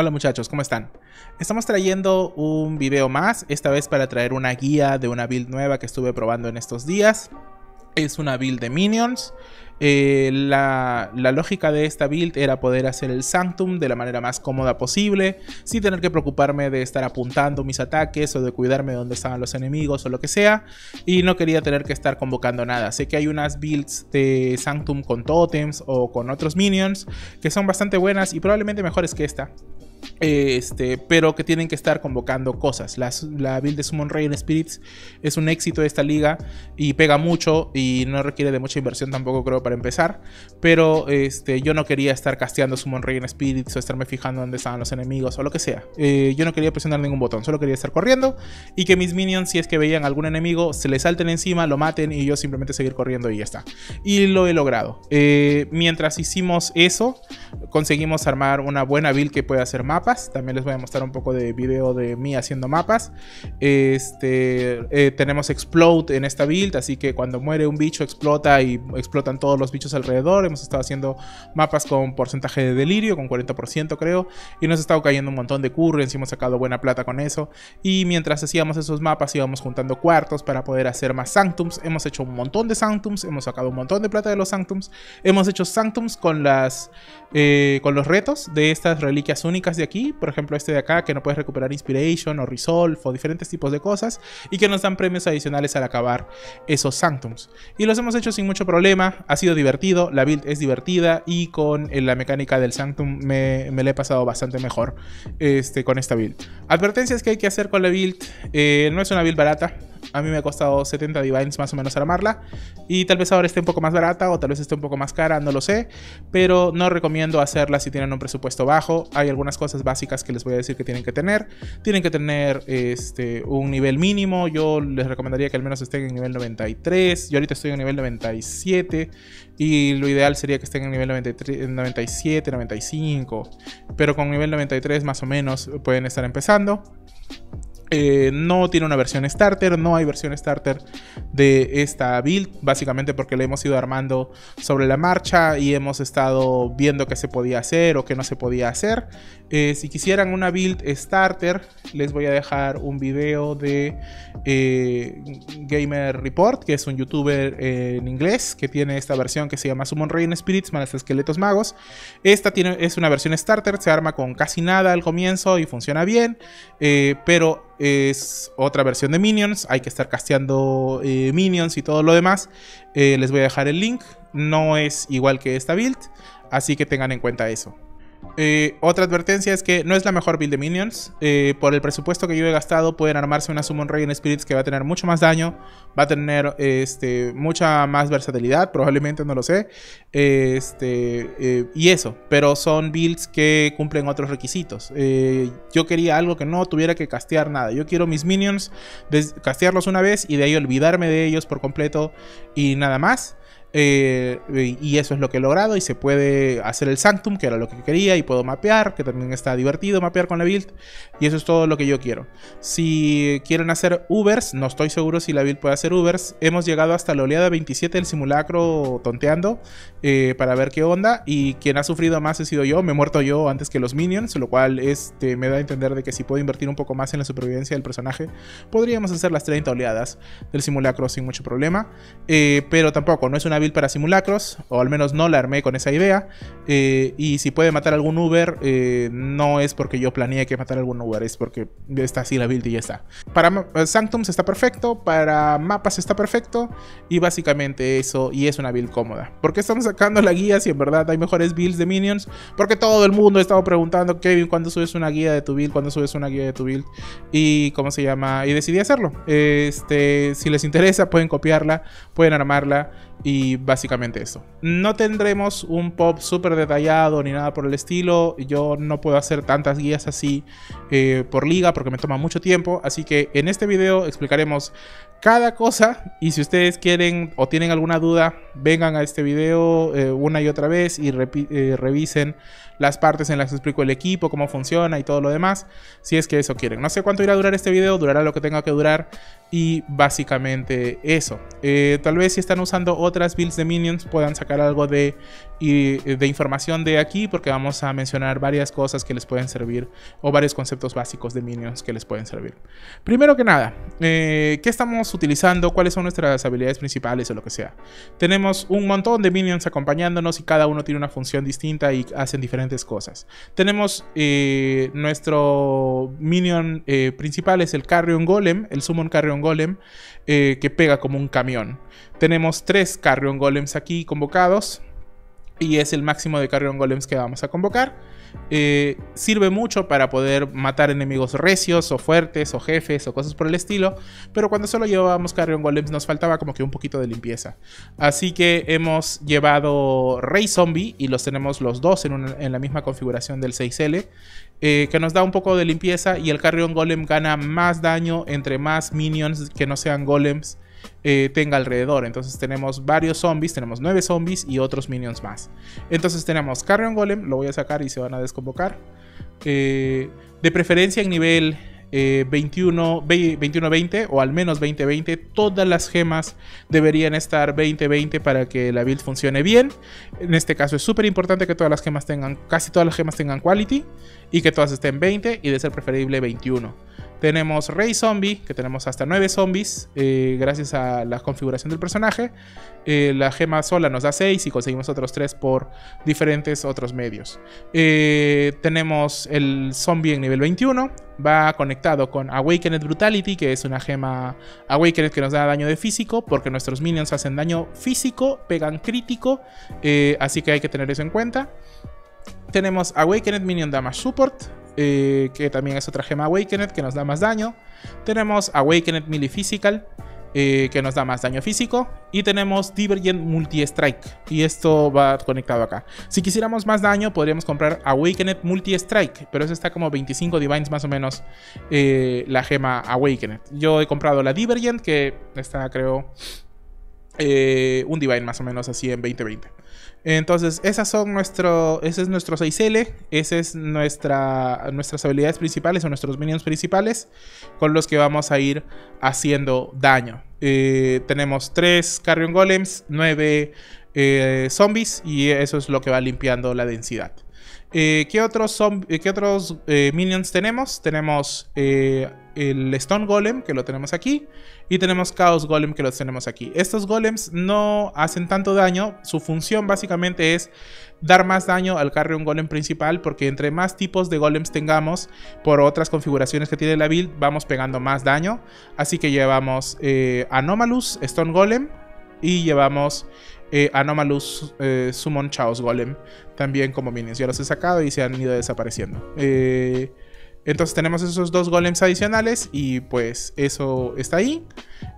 Hola muchachos, ¿cómo están? Estamos trayendo un video más, esta vez para traer una guía de una build nueva que estuve probando en estos días. Es una build de minions. La lógica de esta build era poder hacer el Sanctum de la manera más cómoda posible, sin tener que preocuparme de estar apuntando mis ataques o de cuidarme de dónde estaban los enemigos o lo que sea, y no quería tener que estar convocando nada. Sé que hay unas builds de Sanctum con totems o con otros minions que son bastante buenas y probablemente mejores que esta, pero que tienen que estar convocando cosas. La build de Summon Reign Spirits es un éxito de esta liga y pega mucho y no requiere de mucha inversión tampoco, creo, para empezar. Pero yo no quería estar casteando Summon Reign Spirits o estarme fijando dónde estaban los enemigos o lo que sea. Yo no quería presionar ningún botón, solo quería estar corriendo y que mis minions, si es que veían algún enemigo, se le salten encima, lo maten y yo simplemente seguir corriendo y ya está. Y lo he logrado. Mientras hicimos eso, conseguimos armar una buena build que puede hacer mapas. También les voy a mostrar un poco de video de mí haciendo mapas. Tenemos Explode en esta build, así que cuando muere un bicho explota y explotan todos los bichos alrededor. Hemos estado haciendo mapas con porcentaje de delirio, con 40% creo, y nos ha estado cayendo un montón de currens, hemos sacado buena plata con eso. Y mientras hacíamos esos mapas íbamos juntando cuartos para poder hacer más Sanctums. Hemos hecho un montón de Sanctums, hemos sacado un montón de plata de los Sanctums. Hemos hecho Sanctums con los retos de estas reliquias únicas de aquí, por ejemplo este de acá, que no puedes recuperar Inspiration o Resolve o diferentes tipos de cosas, y que nos dan premios adicionales al acabar esos Sanctums. Y los hemos hecho sin mucho problema, ha sido divertido, la build es divertida, y con la mecánica del Sanctum me la he pasado bastante mejor con esta build. Advertencias que hay que hacer con la build: no es una build barata. A mí me ha costado 70 divines más o menos armarla, y tal vez ahora esté un poco más barata o tal vez esté un poco más cara, no lo sé, pero no recomiendo hacerla si tienen un presupuesto bajo. Hay algunas cosas básicas que les voy a decir que tienen que tener. Tienen que tener un nivel mínimo. Yo les recomendaría que al menos estén en nivel 93. Yo ahorita estoy en nivel 97 y lo ideal sería que estén en nivel 93, 97, 95, pero con nivel 93 más o menos pueden estar empezando. No tiene una versión starter, no hay versión starter de esta build, básicamente porque la hemos ido armando sobre la marcha y hemos estado viendo qué se podía hacer o qué no se podía hacer. Si quisieran una build starter, les voy a dejar un video de Gamer Report, que es un youtuber en inglés que tiene esta versión que se llama Summon Reign Spirits, más esqueletos magos. Esta es una versión starter, se arma con casi nada al comienzo y funciona bien, pero es otra versión de minions, hay que estar casteando minions y todo lo demás. Les voy a dejar el link, no es igual que esta build, así que tengan en cuenta eso. Otra advertencia es que no es la mejor build de minions. Por el presupuesto que yo he gastado pueden armarse una Summon Reign Spirits que va a tener mucho más daño, va a tener mucha más versatilidad, probablemente, no lo sé, y eso, pero son builds que cumplen otros requisitos. Yo quería algo que no tuviera que castear nada. Yo quiero mis minions castearlos una vez y de ahí olvidarme de ellos por completo y nada más. Y eso es lo que he logrado, y se puede hacer el Sanctum, que era lo que quería, y puedo mapear, que también está divertido mapear con la build, y eso es todo lo que yo quiero. Si quieren hacer Ubers, no estoy seguro si la build puede hacer Ubers. Hemos llegado hasta la oleada 27 del simulacro tonteando para ver qué onda, y quien ha sufrido más he sido yo. Me he muerto yo antes que los minions, lo cual me da a entender de que si puedo invertir un poco más en la supervivencia del personaje, podríamos hacer las 30 oleadas del simulacro sin mucho problema. Pero tampoco, no es una build para simulacros, o al menos no la armé con esa idea. Y si puede matar algún Uber, no es porque yo planeé que matar algún Uber, es porque está así la build y ya está. Para Sanctums está perfecto, para mapas está perfecto, y básicamente eso, y es una build cómoda. ¿Por qué estamos sacando la guía si en verdad hay mejores builds de minions? Porque todo el mundo estaba preguntando: Kevin, ¿cuándo subes una guía de tu build? ¿Cuándo subes una guía de tu build? Y ¿cómo se llama? Y decidí hacerlo. Si les interesa pueden copiarla, pueden armarla, y básicamente eso. No tendremos un pop súper detallado ni nada por el estilo. Yo no puedo hacer tantas guías así por liga porque me toma mucho tiempo, así que en este video explicaremos cada cosa, y si ustedes quieren o tienen alguna duda, vengan a este video una y otra vez y revisen las partes en las que explico el equipo, cómo funciona y todo lo demás, si es que eso quieren. No sé cuánto irá a durar este video, durará lo que tenga que durar, y básicamente eso. Tal vez si están usando otras builds de minions puedan sacar algo de y de información de aquí, porque vamos a mencionar varias cosas que les pueden servir o varios conceptos básicos de minions que les pueden servir. Primero que nada, ¿qué estamos utilizando? ¿Cuáles son nuestras habilidades principales o lo que sea? Tenemos un montón de minions acompañándonos y cada uno tiene una función distinta y hacen diferentes cosas. Tenemos nuestro minion principal, es el Carrion Golem, el Summon Carrion Golem, que pega como un camión. Tenemos 3 Carrion Golems aquí convocados, y es el máximo de Carrion Golems que vamos a convocar. Sirve mucho para poder matar enemigos recios o fuertes o jefes o cosas por el estilo, pero cuando solo llevábamos Carrion Golems nos faltaba como que un poquito de limpieza. Así que hemos llevado Rey Zombie y los tenemos los dos en la misma configuración del 6L, que nos da un poco de limpieza, y el Carrion Golem gana más daño entre más minions que no sean golems tenga alrededor. Entonces tenemos varios zombies, tenemos 9 zombies y otros minions más. Entonces tenemos Carrion Golem, lo voy a sacar y se van a desconvocar, de preferencia en nivel 21-20 o al menos 20-20. Todas las gemas deberían estar 20-20 para que la build funcione bien. En este caso es súper importante que todas las gemas tengan, casi todas las gemas tengan quality, y que todas estén 20 y de ser preferible 21. Tenemos Rey Zombie, que tenemos hasta 9 zombies gracias a la configuración del personaje. La gema sola nos da 6 y conseguimos otros 3 por diferentes otros medios. Tenemos el zombie en nivel 21, va conectado con Awakened Brutality, que es una gema Awakened que nos da daño de físico, porque nuestros minions hacen daño físico, pegan crítico, así que hay que tener eso en cuenta. Tenemos Awakened Minion Damage Support, que también es otra gema Awakened que nos da más daño. Tenemos Awakened Melee Physical, que nos da más daño físico. Y tenemos Divergent Multi-Strike, y esto va conectado acá. Si quisiéramos más daño podríamos comprar Awakened Multi-Strike, pero eso está como 25 divines más o menos, la gema Awakened. Yo he comprado la Divergent, que está creo un divine más o menos así en 20-20. Entonces ese es nuestro 6L, ese es nuestras habilidades principales o nuestros minions principales con los que vamos a ir haciendo daño. Tenemos 3 Carrion Golems, 9 zombies, y eso es lo que va limpiando la densidad. ¿Qué otros minions tenemos? Tenemos el Stone Golem, que lo tenemos aquí, y tenemos Chaos Golem, que los tenemos aquí. Estos golems no hacen tanto daño. Su función básicamente es dar más daño al Carrion Golem principal, porque entre más tipos de golems tengamos por otras configuraciones que tiene la build, vamos pegando más daño. Así que llevamos Anomalous Stone Golem, y llevamos Anomalous Summon Chaos Golem también como minions. Ya los he sacado y se han ido desapareciendo. Entonces tenemos esos 2 golems adicionales, y pues eso está ahí.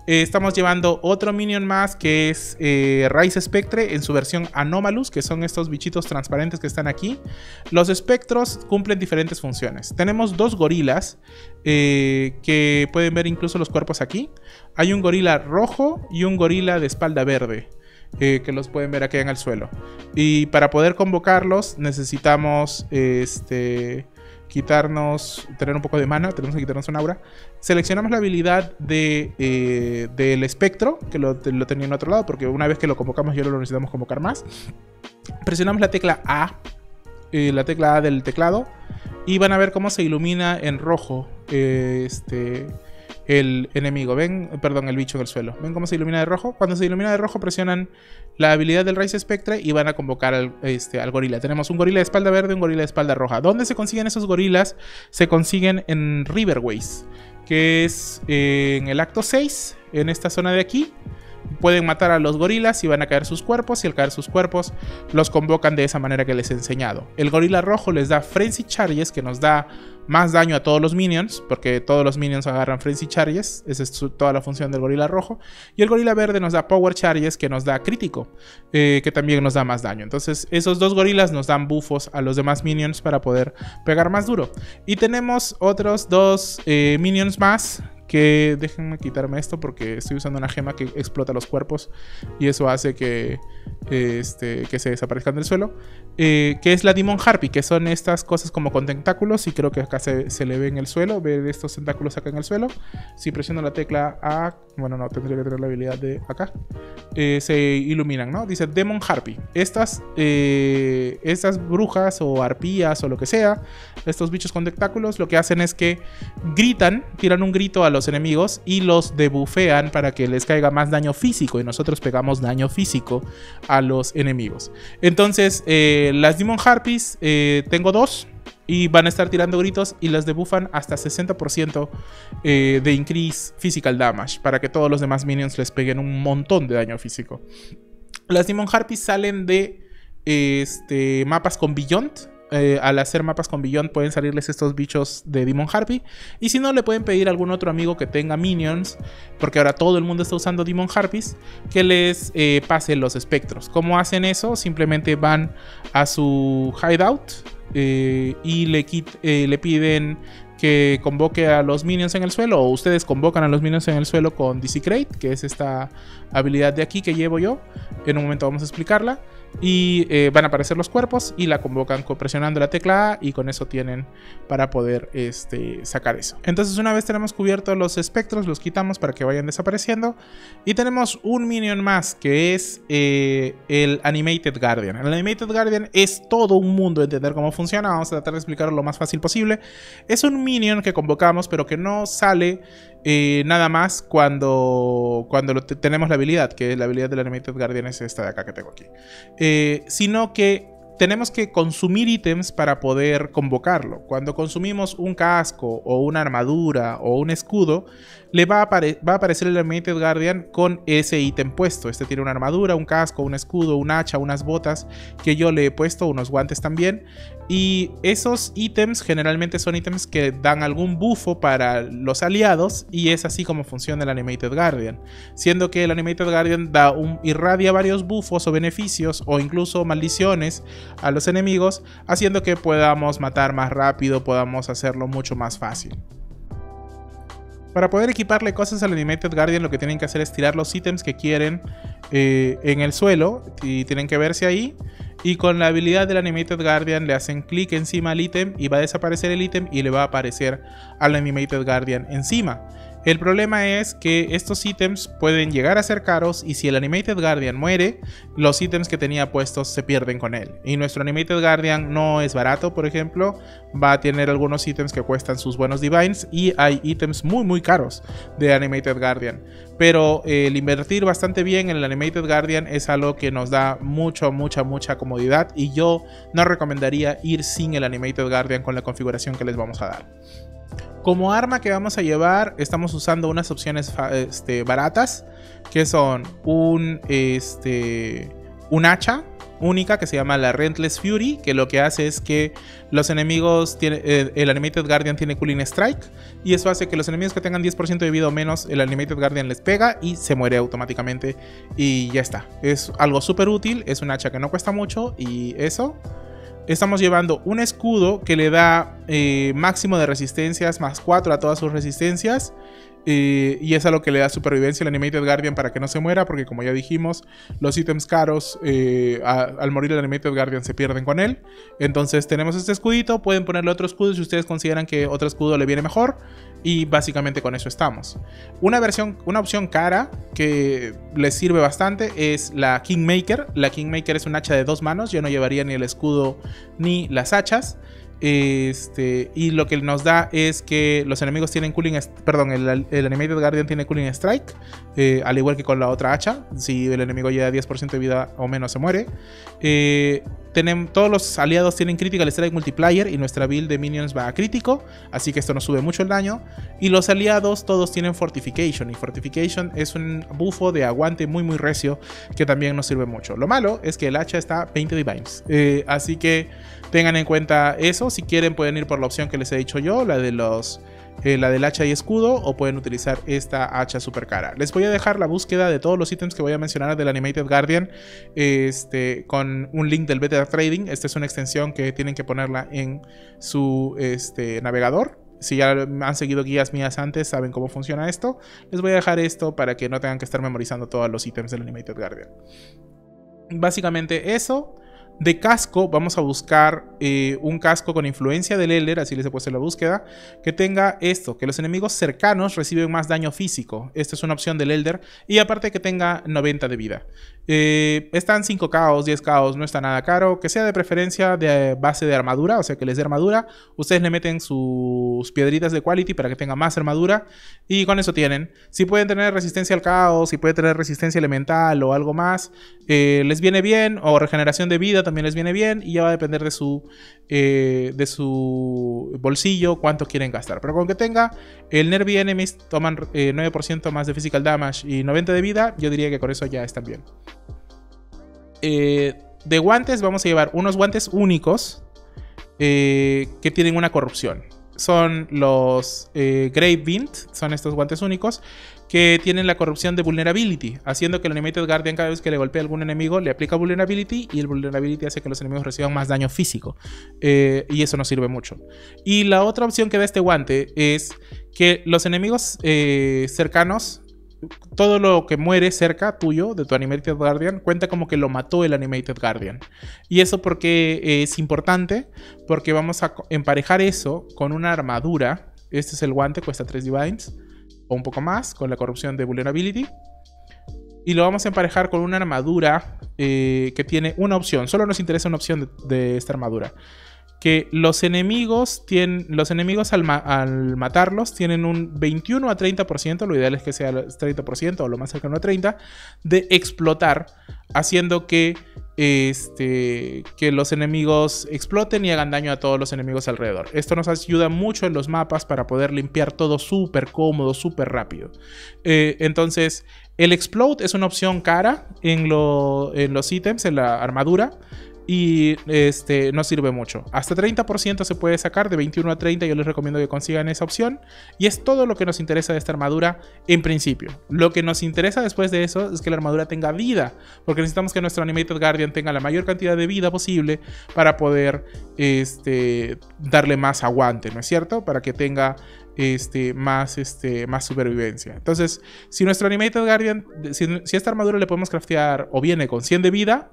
Estamos llevando otro minion más, que es Rise Spectre en su versión Anomalous, que son estos bichitos transparentes que están aquí. Los espectros cumplen diferentes funciones. Tenemos 2 gorilas, que pueden ver incluso los cuerpos aquí. Hay un gorila rojo y un gorila de espalda verde, que los pueden ver aquí en el suelo. Y para poder convocarlos necesitamos tener un poco de mana, tenemos que quitarnos un aura. Seleccionamos la habilidad del espectro, que lo tenía en otro lado, porque una vez que lo convocamos ya lo necesitamos convocar más. Presionamos la tecla A, del teclado, y van a ver cómo se ilumina en rojo el enemigo. Ven, perdón, el bicho en el suelo. ¿Ven cómo se ilumina de rojo? Cuando se ilumina de rojo presionan la habilidad del Rise Spectre y van a convocar al gorila. Tenemos un gorila de espalda verde, un gorila de espalda roja. ¿Dónde se consiguen esos gorilas? Se consiguen en Riverways, que es en el acto 6, en esta zona de aquí. Pueden matar a los gorilas y van a caer sus cuerpos, y al caer sus cuerpos los convocan de esa manera que les he enseñado. El gorila rojo les da Frenzy Charges, que nos da más daño a todos los minions, porque todos los minions agarran Frenzy Charges. Esa es toda la función del gorila rojo. Y el gorila verde nos da Power Charges, que nos da crítico, que también nos da más daño. Entonces esos 2 gorilas nos dan buffos a los demás minions para poder pegar más duro. Y tenemos otros 2 minions más, que déjenme quitarme esto porque estoy usando una gema que explota los cuerpos y eso hace que se desaparezcan del suelo, que es la Demon Harpy, que son estas cosas como con tentáculos, y creo que acá se le ve en el suelo, ve estos tentáculos acá en el suelo. Si presiono la tecla A, bueno, no, tendría que tener la habilidad de acá, se iluminan, ¿no? Dice Demon Harpy. Estas brujas o arpías o lo que sea, estos bichos con tentáculos, lo que hacen es que gritan, tiran un grito a los enemigos y los debufean para que les caiga más daño físico, y nosotros pegamos daño físico a los enemigos. Entonces, las Demon Harpies, tengo dos, y van a estar tirando gritos y las debuffan hasta 60% de increase physical damage, para que todos los demás minions les peguen un montón de daño físico. Las Demon Harpies salen de mapas con Beyond. Al hacer mapas con Beyond pueden salirles estos bichos de Demon Harpy. Y si no, le pueden pedir a algún otro amigo que tenga minions, porque ahora todo el mundo está usando Demon Harpies, que les pase los espectros. ¿Cómo hacen eso? Simplemente van a su hideout y le piden que convoque a los minions en el suelo, o ustedes convocan a los minions en el suelo con Desecrate, que es esta habilidad de aquí que llevo yo. En un momento vamos a explicarla. Y van a aparecer los cuerpos y la convocan presionando la tecla A, y con eso tienen para poder sacar eso. Entonces, una vez tenemos cubiertos los espectros, los quitamos para que vayan desapareciendo. Y tenemos un minion más, que es el Animated Guardian. El Animated Guardian es todo un mundo entender cómo funciona. Vamos a tratar de explicarlo lo más fácil posible. Es un minion que convocamos, pero que no sale nada más cuando tenemos la habilidad, que la habilidad del Animated Guardian es esta de acá que tengo aquí, sino que tenemos que consumir ítems para poder convocarlo. Cuando consumimos un casco o una armadura o un escudo, le va a aparecer el Animated Guardian con ese ítem puesto. Este tiene una armadura, un casco, un escudo, un hacha, unas botas que yo le he puesto, unos guantes también. Y esos ítems generalmente son ítems que dan algún bufo para los aliados, y es así como funciona el Animated Guardian. Siendo que el Animated Guardian irradia varios bufos o beneficios o incluso maldiciones a los enemigos, haciendo que podamos matar más rápido, podamos hacerlo mucho más fácil. Para poder equiparle cosas al Animated Guardian, lo que tienen que hacer es tirar los ítems que quieren en el suelo, y tienen que verse ahí. Y con la habilidad del Animated Guardian le hacen clic encima al ítem y va a desaparecer el ítem y le va a aparecer al Animated Guardian encima. El problema es que estos ítems pueden llegar a ser caros, y si el Animated Guardian muere, los ítems que tenía puestos se pierden con él. Y nuestro Animated Guardian no es barato, por ejemplo, va a tener algunos ítems que cuestan sus buenos divines, y hay ítems muy muy caros de Animated Guardian. Pero el invertir bastante bien en el Animated Guardian es algo que nos da mucha comodidad, y yo no recomendaría ir sin el Animated Guardian con la configuración que les vamos a dar. Como arma que vamos a llevar, estamos usando unas opciones baratas, que son un hacha única que se llama la Relentless Fury, que lo que hace es que los enemigos el Animated Guardian tiene Cooling Strike, y eso hace que los enemigos que tengan 10% de vida o menos, el Animated Guardian les pega y se muere automáticamente, y ya está. Es algo súper útil, es un hacha que no cuesta mucho, y eso. Estamos llevando un escudo que le da máximo de resistencias, más 4 a todas sus resistencias. Y es a lo que le da supervivencia al Animated Guardian para que no se muera, porque como ya dijimos, los ítems caros al morir el Animated Guardian se pierden con él. Entonces tenemos este escudito, pueden ponerle otro escudo si ustedes consideran que otro escudo le viene mejor, y básicamente con eso estamos. Una opción cara que les sirve bastante es la Kingmaker. La Kingmaker es un hacha de dos manos, yo no llevaría ni el escudo ni las hachas. Y lo que nos da es que los enemigos tienen el Animated Guardian tiene Cooling Strike, al igual que con la otra hacha. Si el enemigo llega a 10% de vida o menos, se muere. Todos los aliados tienen Critical Strike Multiplier, y nuestra build de minions va a crítico, así que esto nos sube mucho el daño. Y los aliados todos tienen Fortification, y Fortification es un bufo de aguante muy muy recio que también nos sirve mucho. Lo malo es que el hacha está 20 divines, así que tengan en cuenta eso. Si quieren, pueden ir por la opción que les he dicho yo, la del hacha y escudo, o pueden utilizar esta hacha super cara. Les voy a dejar la búsqueda de todos los ítems que voy a mencionar del Animated Guardian con un link del Beta Trading. Esta es una extensión que tienen que ponerla en su navegador. Si ya han seguido guías mías antes, saben cómo funciona esto. Les voy a dejar esto para que no tengan que estar memorizando todos los ítems del Animated Guardian. Básicamente eso. De casco vamos a buscar un casco con influencia del Elder, así les he puesto en la búsqueda, que tenga esto, que los enemigos cercanos reciben más daño físico. Esta es una opción del Elder y aparte que tenga 90 de vida. Están 5K, 10K, no está nada caro, que sea de preferencia de base de armadura, o sea que les dé armadura. Ustedes le meten sus piedritas de quality para que tenga más armadura y con eso tienen. Si pueden tener resistencia al caos, si pueden tener resistencia elemental o algo más, les viene bien, o regeneración de vida también les viene bien, y ya va a depender de su bolsillo cuánto quieren gastar. Pero con que tenga el Nervy Enemies toman 9% más de Physical Damage y 90 de vida, yo diría que con eso ya están bien. De guantes vamos a llevar unos guantes únicos que tienen una corrupción. Son los Gravebind, son estos guantes únicos que tienen la corrupción de Vulnerability, haciendo que el Animated Guardian cada vez que le golpea a algún enemigo le aplica Vulnerability, y el Vulnerability hace que los enemigos reciban más daño físico, y eso nos sirve mucho. Y la otra opción que da este guante es que los enemigos cercanos, todo lo que muere cerca tuyo, de tu Animated Guardian, cuenta como que lo mató el Animated Guardian. Y eso porque es importante, porque vamos a emparejar eso con una armadura. Este es el guante, cuesta 3 Divines o un poco más, con la corrupción de Vulnerability. Y lo vamos a emparejar con una armadura que tiene una opción. Solo nos interesa una opción de esta armadura. Que los enemigos tienen, al matarlos tienen un 21 a 30%, lo ideal es que sea 30% o lo más cercano a 30%, de explotar, haciendo que los enemigos exploten y hagan daño a todos los enemigos alrededor. Esto nos ayuda mucho en los mapas para poder limpiar todo súper cómodo, súper rápido. Entonces, el Explode es una opción cara en los ítems, en la armadura. Y no sirve mucho. Hasta 30% se puede sacar, de 21 a 30 yo les recomiendo que consigan esa opción. Y es todo lo que nos interesa de esta armadura en principio. Lo que nos interesa después de eso es que la armadura tenga vida, porque necesitamos que nuestro Animated Guardian tenga la mayor cantidad de vida posible para poder darle más aguante, ¿no es cierto? Para que tenga más supervivencia. Entonces, si nuestro Animated Guardian, si esta armadura le podemos craftear o viene con 100 de vida,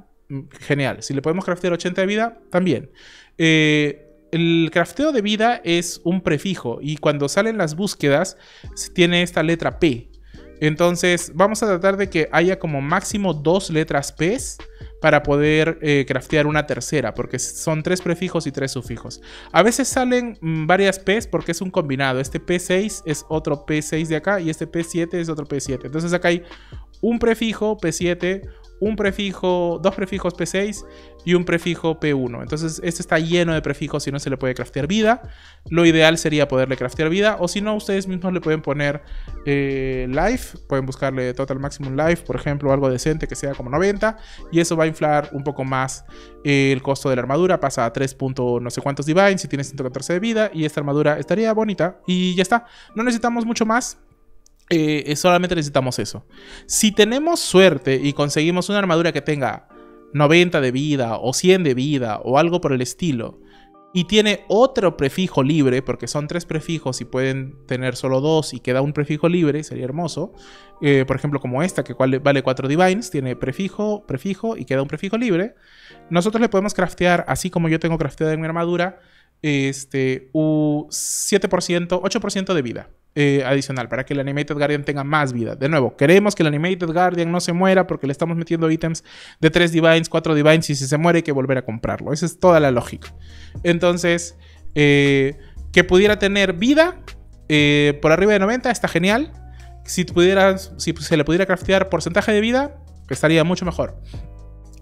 genial. Si le podemos craftear 80 de vida, también. El crafteo de vida es un prefijo, y cuando salen las búsquedas tiene esta letra P. Entonces vamos a tratar de que haya como máximo 2 letras P para poder craftear una tercera, porque son 3 prefijos y 3 sufijos. A veces salen varias P's porque es un combinado. Este P6 es otro P6 de acá, y este P7 es otro P7. Entonces acá hay un prefijo P7, un prefijo, 2 prefijos P6 y un prefijo P1. Entonces este está lleno de prefijos y no se le puede craftear vida. Lo ideal sería poderle craftear vida, o si no, ustedes mismos le pueden poner life. Pueden buscarle Total Maximum Life, por ejemplo, algo decente que sea como 90, y eso va a inflar un poco más el costo de la armadura. Pasa a 3. No sé cuántos divines si tiene 114 de vida, y esta armadura estaría bonita y ya está. No necesitamos mucho más. Solamente necesitamos eso. Si tenemos suerte y conseguimos una armadura que tenga 90 de vida o 100 de vida o algo por el estilo, y tiene otro prefijo libre, porque son 3 prefijos y pueden tener solo 2 y queda un prefijo libre, sería hermoso. Por ejemplo, como esta, que vale 4 divines, tiene prefijo, prefijo y queda un prefijo libre. Nosotros le podemos craftear, así como yo tengo crafteada en mi armadura, 8% de vida adicional, para que el Animated Guardian tenga más vida. De nuevo, queremos que el Animated Guardian no se muera, porque le estamos metiendo ítems de 3 divines, 4 divines, y si se muere hay que volver a comprarlo. Esa es toda la lógica. Entonces, que pudiera tener vida por arriba de 90 está genial. Si se le pudiera craftear porcentaje de vida, estaría mucho mejor.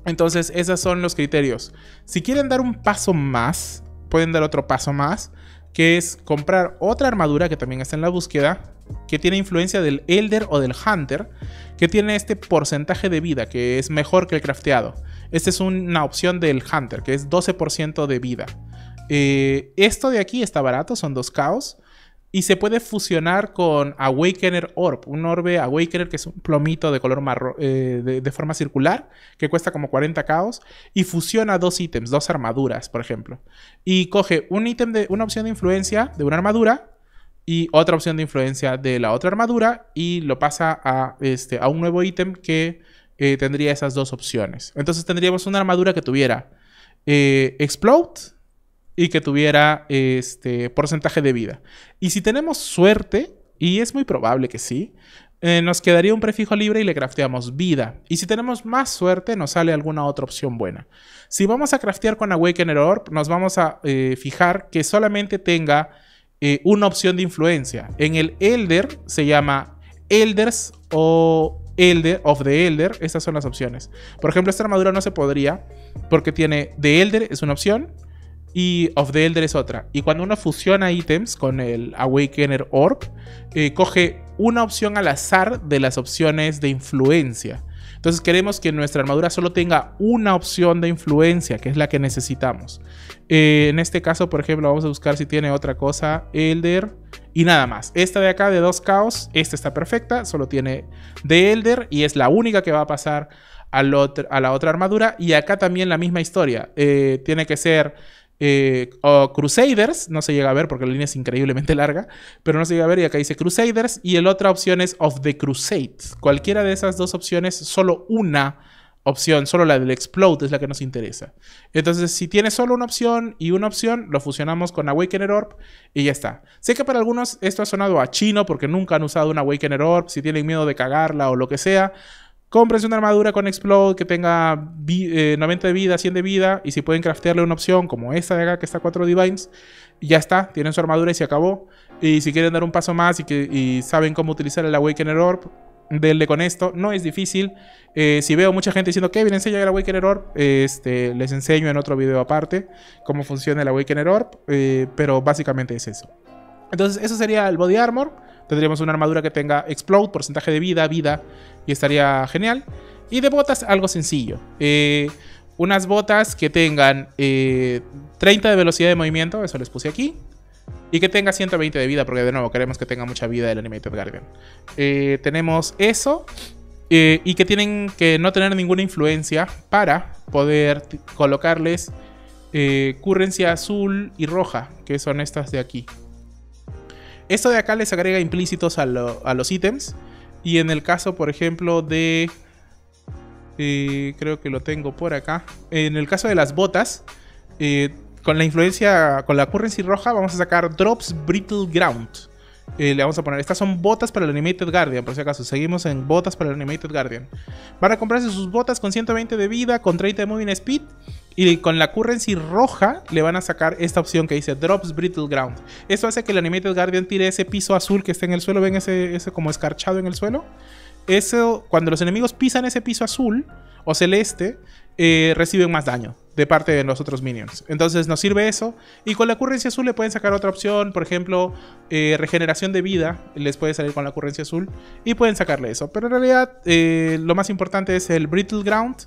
Entonces, esos son los criterios. Si quieren dar un paso más, pueden dar otro paso más, que es comprar otra armadura que también está en la búsqueda, que tiene influencia del Elder o del Hunter, que tiene este porcentaje de vida que es mejor que el crafteado. Esta es una opción del Hunter, que es 12% de vida. Esto de aquí está barato, son 2K, y se puede fusionar con Awakener Orb, un orbe Awakener que es un plomito de color marrón, de forma circular, que cuesta como 40K, y fusiona 2 ítems, 2 armaduras, por ejemplo. Y coge un ítem, una opción de influencia de una armadura, y otra opción de influencia de la otra armadura, y lo pasa a un nuevo ítem que tendría esas dos opciones. Entonces tendríamos una armadura que tuviera Explode y que tuviera porcentaje de vida. Y si tenemos suerte, y es muy probable que sí, nos quedaría un prefijo libre y le crafteamos vida. Y si tenemos más suerte, nos sale alguna otra opción buena. Si vamos a craftear con Awakener Orb, nos vamos a fijar que solamente tenga una opción de influencia. En el Elder se llama Elders o Elder of the Elder. Estas son las opciones. Por ejemplo, esta armadura no se podría porque tiene The Elder, es una opción, y Of the Elder es otra. Y cuando uno fusiona ítems con el Awakener Orb, coge una opción al azar de las opciones de influencia. Entonces queremos que nuestra armadura solo tenga una opción de influencia, que es la que necesitamos. En este caso, por ejemplo, vamos a buscar si tiene otra cosa, Elder, y nada más. Esta de acá, de 2 caos, esta está perfecta, solo tiene de Elder, y es la única que va a pasar a la otra armadura. Y acá también la misma historia, tiene que ser... o Crusaders, no se llega a ver porque la línea es increíblemente larga, pero no se llega a ver, y acá dice Crusaders, y la otra opción es Of the Crusade. Cualquiera de esas dos opciones, solo una opción, solo la del Explode es la que nos interesa. Entonces, si tiene solo una opción y una opción, lo fusionamos con Awakener Orb y ya está. Sé que para algunos esto ha sonado a chino porque nunca han usado una Awakener Orb, si tienen miedo de cagarla o lo que sea. Cómprense una armadura con Explode que tenga 90 de vida, 100 de vida. Y si pueden craftearle una opción como esta de acá, que está 4 Divines, ya está, tienen su armadura y se acabó. Y si quieren dar un paso más y saben cómo utilizar el Awakener Orb, denle con esto. No es difícil. Si veo mucha gente diciendo que bien enseña el Awakener Orb, les enseño en otro video aparte cómo funciona el Awakener Orb. Pero básicamente es eso. Entonces eso sería el Body Armor. Tendríamos una armadura que tenga Explode, porcentaje de vida, vida, y estaría genial. Y de botas, algo sencillo. Unas botas que tengan 30 de velocidad de movimiento, eso les puse aquí. Y que tenga 120 de vida, porque de nuevo queremos que tenga mucha vida el Animated Guardian. Tenemos eso. Y que tienen que no tener ninguna influencia para poder colocarles currencia azul y roja, que son estas de aquí. Esto de acá les agrega implícitos a los ítems. Y en el caso, por ejemplo, de... creo que lo tengo por acá. En el caso de las botas, con la influencia, con la currency roja, vamos a sacar Drops Brittle Ground. Le vamos a poner, estas son botas para el Animated Guardian, por si acaso, seguimos en botas para el Animated Guardian. Van a comprarse sus botas con 120 de vida, con 30 de moving speed, y con la currency roja le van a sacar esta opción que dice Drops Brittle Ground. Esto hace que el Animated Guardian tire ese piso azul que está en el suelo, ven ese como escarchado en el suelo. Eso, cuando los enemigos pisan ese piso azul o celeste, reciben más daño de parte de los otros minions. Entonces nos sirve eso. Y con la currencia azul le pueden sacar otra opción. Por ejemplo, regeneración de vida les puede salir con la currencia azul, y pueden sacarle eso. Pero en realidad lo más importante es el Brittle Ground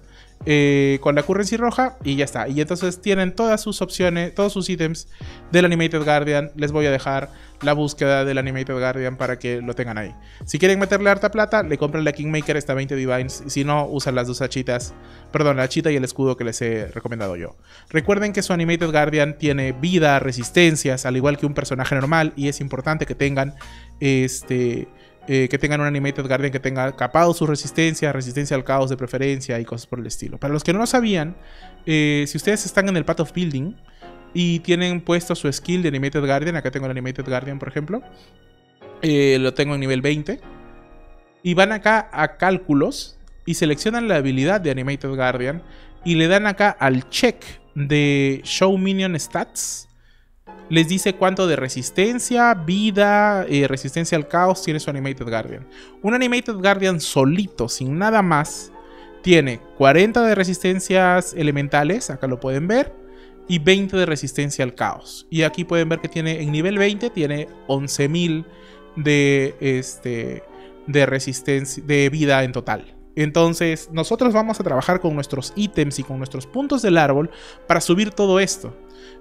con la currency roja, y ya está. Y entonces tienen todas sus opciones, todos sus ítems del Animated Guardian. Les voy a dejar la búsqueda del Animated Guardian para que lo tengan ahí. Si quieren meterle harta plata, le compran la Kingmaker, está 20 Divines. Si no, usan las dos hachitas, perdón, la hachita y el escudo que les he recomendado yo. Recuerden que su Animated Guardian tiene vida, resistencias, al igual que un personaje normal, y es importante que tengan un Animated Guardian que tenga capado su resistencia, resistencia al caos de preferencia y cosas por el estilo. Para los que no lo sabían, si ustedes están en el Path of Building y tienen puesto su skill de Animated Guardian, acá tengo el Animated Guardian por ejemplo, lo tengo en nivel 20, y van acá a cálculos y seleccionan la habilidad de Animated Guardian y le dan acá al check de Show Minion Stats. Les dice cuánto de resistencia, vida, resistencia al caos tiene su Animated Guardian. Un Animated Guardian solito, sin nada más, tiene 40 de resistencias elementales, acá lo pueden ver, y 20 de resistencia al caos. Y aquí pueden ver que tiene, en nivel 20 tiene 11.000 de resistencia, de vida en total. Entonces nosotros vamos a trabajar con nuestros ítems y con nuestros puntos del árbol para subir todo esto.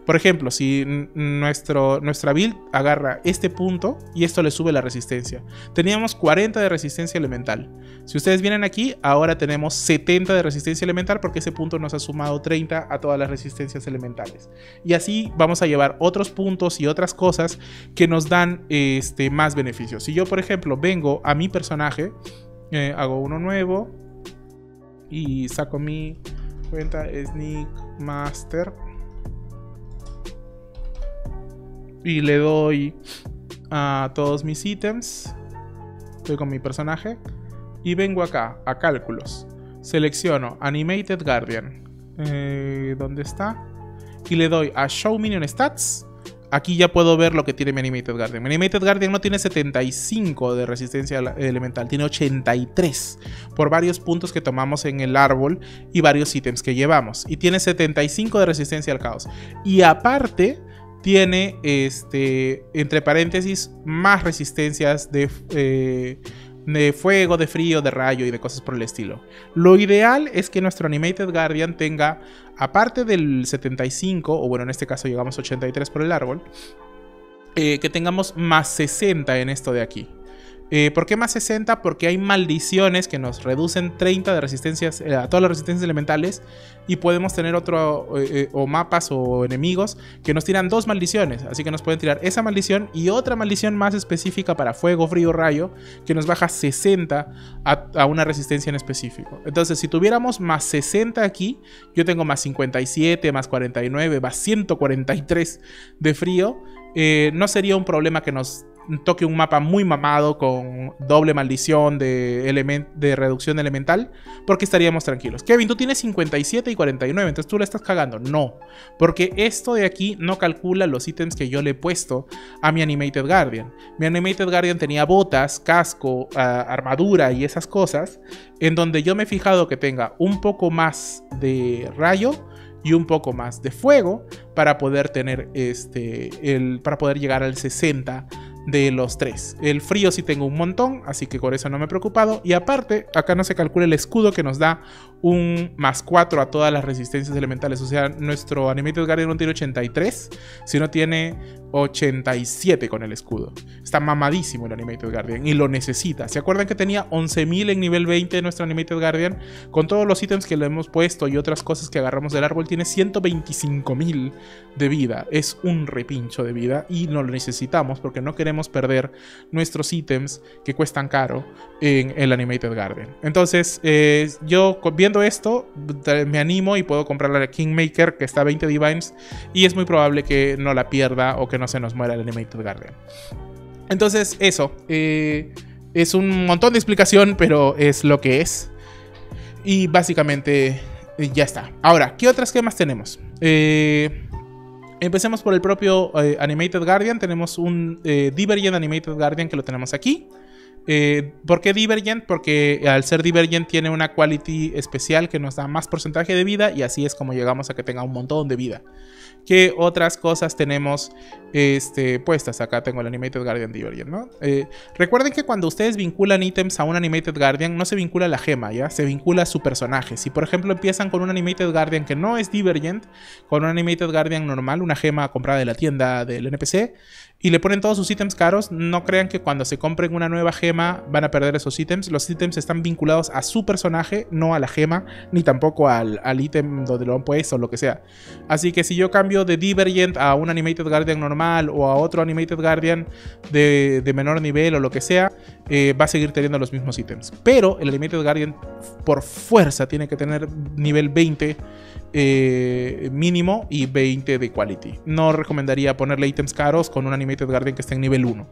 Por ejemplo, si nuestra build agarra este punto y esto le sube la resistencia. Teníamos 40 de resistencia elemental. Si ustedes vienen aquí, ahora tenemos 70 de resistencia elemental porque ese punto nos ha sumado 30 a todas las resistencias elementales. Y así vamos a llevar otros puntos y otras cosas que nos dan más beneficios. Si yo, por ejemplo, vengo a mi personaje, hago uno nuevo y saco mi cuenta Sneak Master. Y le doy a todos mis ítems. Estoy con mi personaje. Y vengo acá, a cálculos. Selecciono Animated Guardian. ¿Dónde está? Y le doy a Show Minion Stats. Aquí ya puedo ver lo que tiene mi Animated Guardian. Mi Animated Guardian no tiene 75 de resistencia elemental, tiene 83 por varios puntos que tomamos en el árbol y varios ítems que llevamos. Y tiene 75 de resistencia al caos. Y aparte tiene, entre paréntesis, más resistencias de fuego, de frío, de rayo y de cosas por el estilo. Lo ideal es que nuestro Animated Guardian tenga, aparte del 75, o bueno, en este caso llegamos a 83 por el árbol, que tengamos más 60 en esto de aquí. ¿Por qué más 60? Porque hay maldiciones que nos reducen 30 de resistencias a todas las resistencias elementales. Y podemos tener otro o mapas o enemigos que nos tiran dos maldiciones. Así que nos pueden tirar esa maldición y otra maldición más específica para fuego, frío, rayo, que nos baja 60 a una resistencia en específico. Entonces si tuviéramos más 60 aquí, yo tengo más 57, más 49, más 143 de frío. No sería un problema que nos toque un mapa muy mamado con doble maldición de reducción elemental, porque estaríamos tranquilos. Kevin, tú tienes 57 y 49, entonces tú le estás cagando. No, porque esto de aquí no calcula los ítems que yo le he puesto a mi Animated Guardian. Mi Animated Guardian tenía botas, casco, armadura y esas cosas, en donde yo me he fijado que tenga un poco más de rayo y un poco más de fuego para poder tener para poder llegar al 60 de los tres. El frío sí tengo un montón, así que por eso no me he preocupado. Y aparte, acá no se calcula el escudo que nos da un más 4 a todas las resistencias elementales. O sea, nuestro Animated Guardian no tiene 83, sino tiene 87 con el escudo. Está mamadísimo el Animated Guardian y lo necesita. ¿Se acuerdan que tenía 11.000 en nivel 20 nuestro Animated Guardian? Con todos los ítems que le hemos puesto y otras cosas que agarramos del árbol, tiene 125.000 de vida. Es un repincho de vida y no lo necesitamos porque no queremos perder nuestros ítems que cuestan caro en el Animated Garden. Entonces yo viendo esto me animo y puedo comprar la Kingmaker, que está a 20 Divines, y es muy probable que no la pierda o que no se nos muera el Animated Garden. Entonces eso es un montón de explicación, pero es lo que es. Y básicamente ya está. Ahora, ¿qué otras gemas tenemos? Empecemos por el propio Animated Guardian. Tenemos un Divergent Animated Guardian que lo tenemos aquí. ¿Por qué Divergent? Porque al ser Divergent tiene una quality especial que nos da más porcentaje de vida, y así es como llegamos a que tenga un montón de vida. ¿Qué otras cosas tenemos puestas? Acá tengo el Animated Guardian Divergent, ¿no? Recuerden que cuando ustedes vinculan ítems a un Animated Guardian, no se vincula la gema, ¿ya? Se vincula a su personaje. Si, por ejemplo, empiezan con un Animated Guardian que no es Divergent, con un Animated Guardian normal, una gema comprada de la tienda del NPC, y le ponen todos sus ítems caros, no crean que cuando se compren una nueva gema van a perder esos ítems. Los ítems están vinculados a su personaje, no a la gema, ni tampoco al ítem donde lo han puesto o lo que sea. Así que si yo cambio de Divergent a un Animated Guardian normal o a otro Animated Guardian de menor nivel o lo que sea, va a seguir teniendo los mismos ítems. Pero el Animated Guardian por fuerza tiene que tener nivel 20 mínimo y 20 de quality. No recomendaría ponerle ítems caros con un Animated Guardian que esté en nivel 1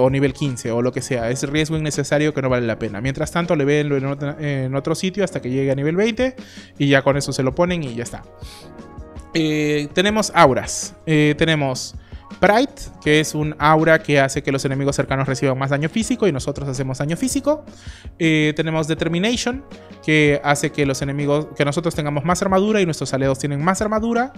o nivel 15 o lo que sea. Es riesgo innecesario que no vale la pena. Mientras tanto, le ven en otro sitio hasta que llegue a nivel 20 y ya con eso se lo ponen y ya está. Tenemos auras. Tenemos Pride, que es un aura que hace que los enemigos cercanos reciban más daño físico y nosotros hacemos daño físico. Tenemos Determination, que hace que nosotros tengamos más armadura y nuestros aliados tienen más armadura.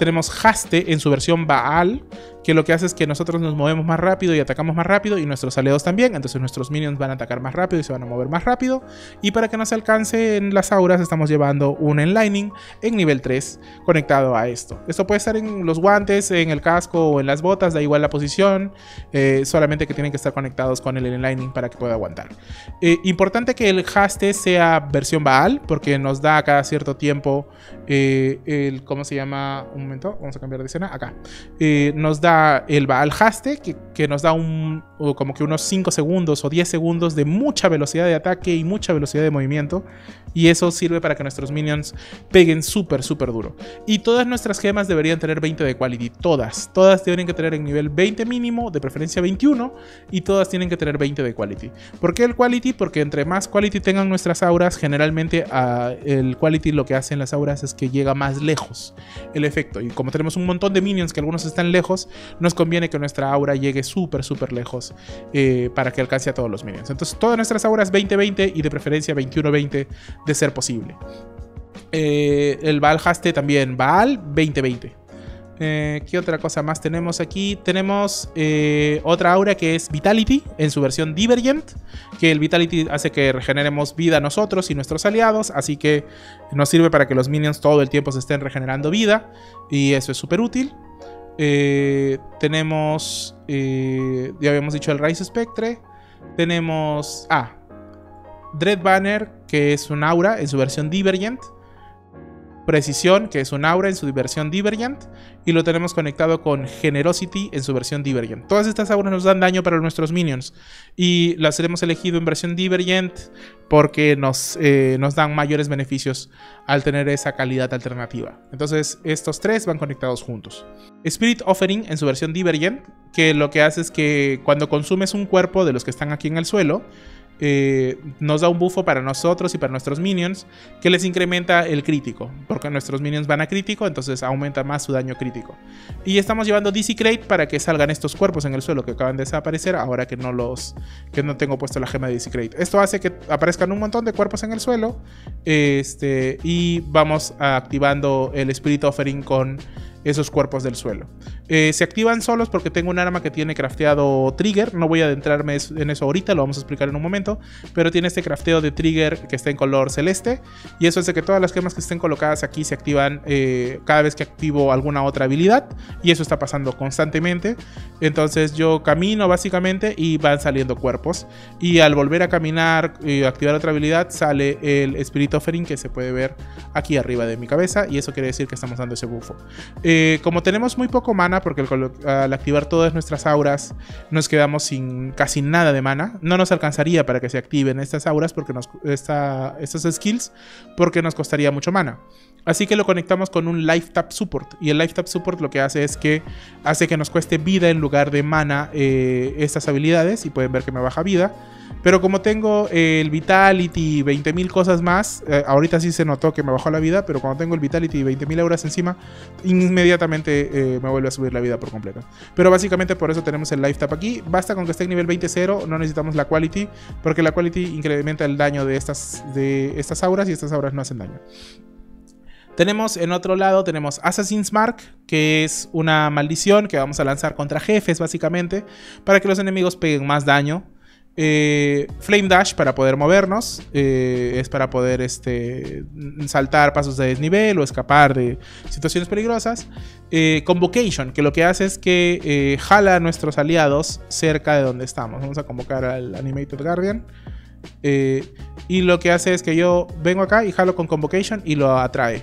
Tenemos Haste en su versión Vaal, que lo que hace es que nosotros nos movemos más rápido y atacamos más rápido, y nuestros aliados también. Entonces nuestros minions van a atacar más rápido y se van a mover más rápido. Y para que nos alcancen las auras, estamos llevando un Enlightening en nivel 3 conectado a esto. Esto puede estar en los guantes, en el casco o en las botas, da igual la posición, solamente que tienen que estar conectados con el Enlightening para que pueda aguantar. Importante que el Haste sea versión Vaal, porque nos da cada cierto tiempo el... ¿Cómo se llama? Un momento, vamos a cambiar de escena. Acá. Nos da el Vaal Haste, que nos da como que unos 5 segundos o 10 segundos de mucha velocidad de ataque y mucha velocidad de movimiento, y eso sirve para que nuestros minions peguen súper súper duro. Y todas nuestras gemas deberían tener 20 de quality, todas tienen que tener en nivel 20 mínimo, de preferencia 21, y todas tienen que tener 20 de quality. ¿Por qué el quality? Porque entre más quality tengan nuestras auras, generalmente el quality lo que hace en las auras es que llega más lejos el efecto, y como tenemos un montón de minions que algunos están lejos, nos conviene que nuestra aura llegue súper súper lejos para que alcance a todos los minions. Entonces todas nuestras auras 20-20 y de preferencia 21-20 de ser posible. El Vaal Haste también, Vaal 20-20. ¿Qué otra cosa más tenemos aquí? Tenemos otra aura que es Vitality en su versión Divergent, que el Vitality hace que regeneremos vida nosotros y nuestros aliados, así que nos sirve para que los minions todo el tiempo se estén regenerando vida, y eso es súper útil. Tenemos, ya habíamos dicho el Rise Spectre. Tenemos Dreadbanner, que es un aura en su versión Divergent. Precisión, que es un aura en su versión Divergent. Y lo tenemos conectado con Generosity en su versión Divergent. Todas estas auras nos dan daño para nuestros minions, y las hemos elegido en versión Divergent porque nos dan mayores beneficios al tener esa calidad alternativa. Entonces estos tres van conectados juntos. Spirit Offering en su versión Divergent, que lo que hace es que cuando consumes un cuerpo de los que están aquí en el suelo, nos da un buffo para nosotros y para nuestros minions, que les incrementa el crítico, porque nuestros minions van a crítico, entonces aumenta más su daño crítico. Y estamos llevando Desecrate para que salgan estos cuerpos en el suelo que acaban de desaparecer, ahora que no tengo puesto la gema de Desecrate. Esto hace que aparezcan un montón de cuerpos en el suelo, y vamos activando el Spirit Offering con esos cuerpos del suelo. Se activan solos porque tengo un arma que tiene crafteado trigger. No voy a adentrarme en eso ahorita, lo vamos a explicar en un momento, pero tiene este crafteo de trigger que está en color celeste, y eso hace que todas las gemas que estén colocadas aquí se activan cada vez que activo alguna otra habilidad, y eso está pasando constantemente. Entonces yo camino básicamente y van saliendo cuerpos, y al volver a caminar y activar otra habilidad sale el Spirit Offering, que se puede ver aquí arriba de mi cabeza, y eso quiere decir que estamos dando ese buffo. Como tenemos muy poco mana, porque al activar todas nuestras auras nos quedamos sin casi nada de mana, no nos alcanzaría para que se activen estas auras, porque estas skills, porque nos costaría mucho mana. Así que lo conectamos con un Life Tap Support, y el Life Tap Support lo que hace es que hace que nos cueste vida en lugar de mana estas habilidades, y pueden ver que me baja vida. Pero como tengo el Vitality y 20.000 cosas más, ahorita sí se notó que me bajó la vida, pero cuando tengo el Vitality y 20.000 auras encima, inmediatamente me vuelve a subir la vida por completo. Pero básicamente por eso tenemos el Life Tap aquí. Basta con que esté en nivel 20-0, no necesitamos la Quality, porque la Quality incrementa el daño de estas auras, y estas auras no hacen daño. Tenemos en otro lado, tenemos Assassin's Mark, que es una maldición que vamos a lanzar contra jefes básicamente, para que los enemigos peguen más daño. Flame Dash para poder movernos, es para poder saltar pasos de desnivel o escapar de situaciones peligrosas. Convocation, que lo que hace es que jala a nuestros aliados cerca de donde estamos. Vamos a convocar al Animated Guardian, y lo que hace es que yo vengo acá y jalo con Convocation y lo atrae.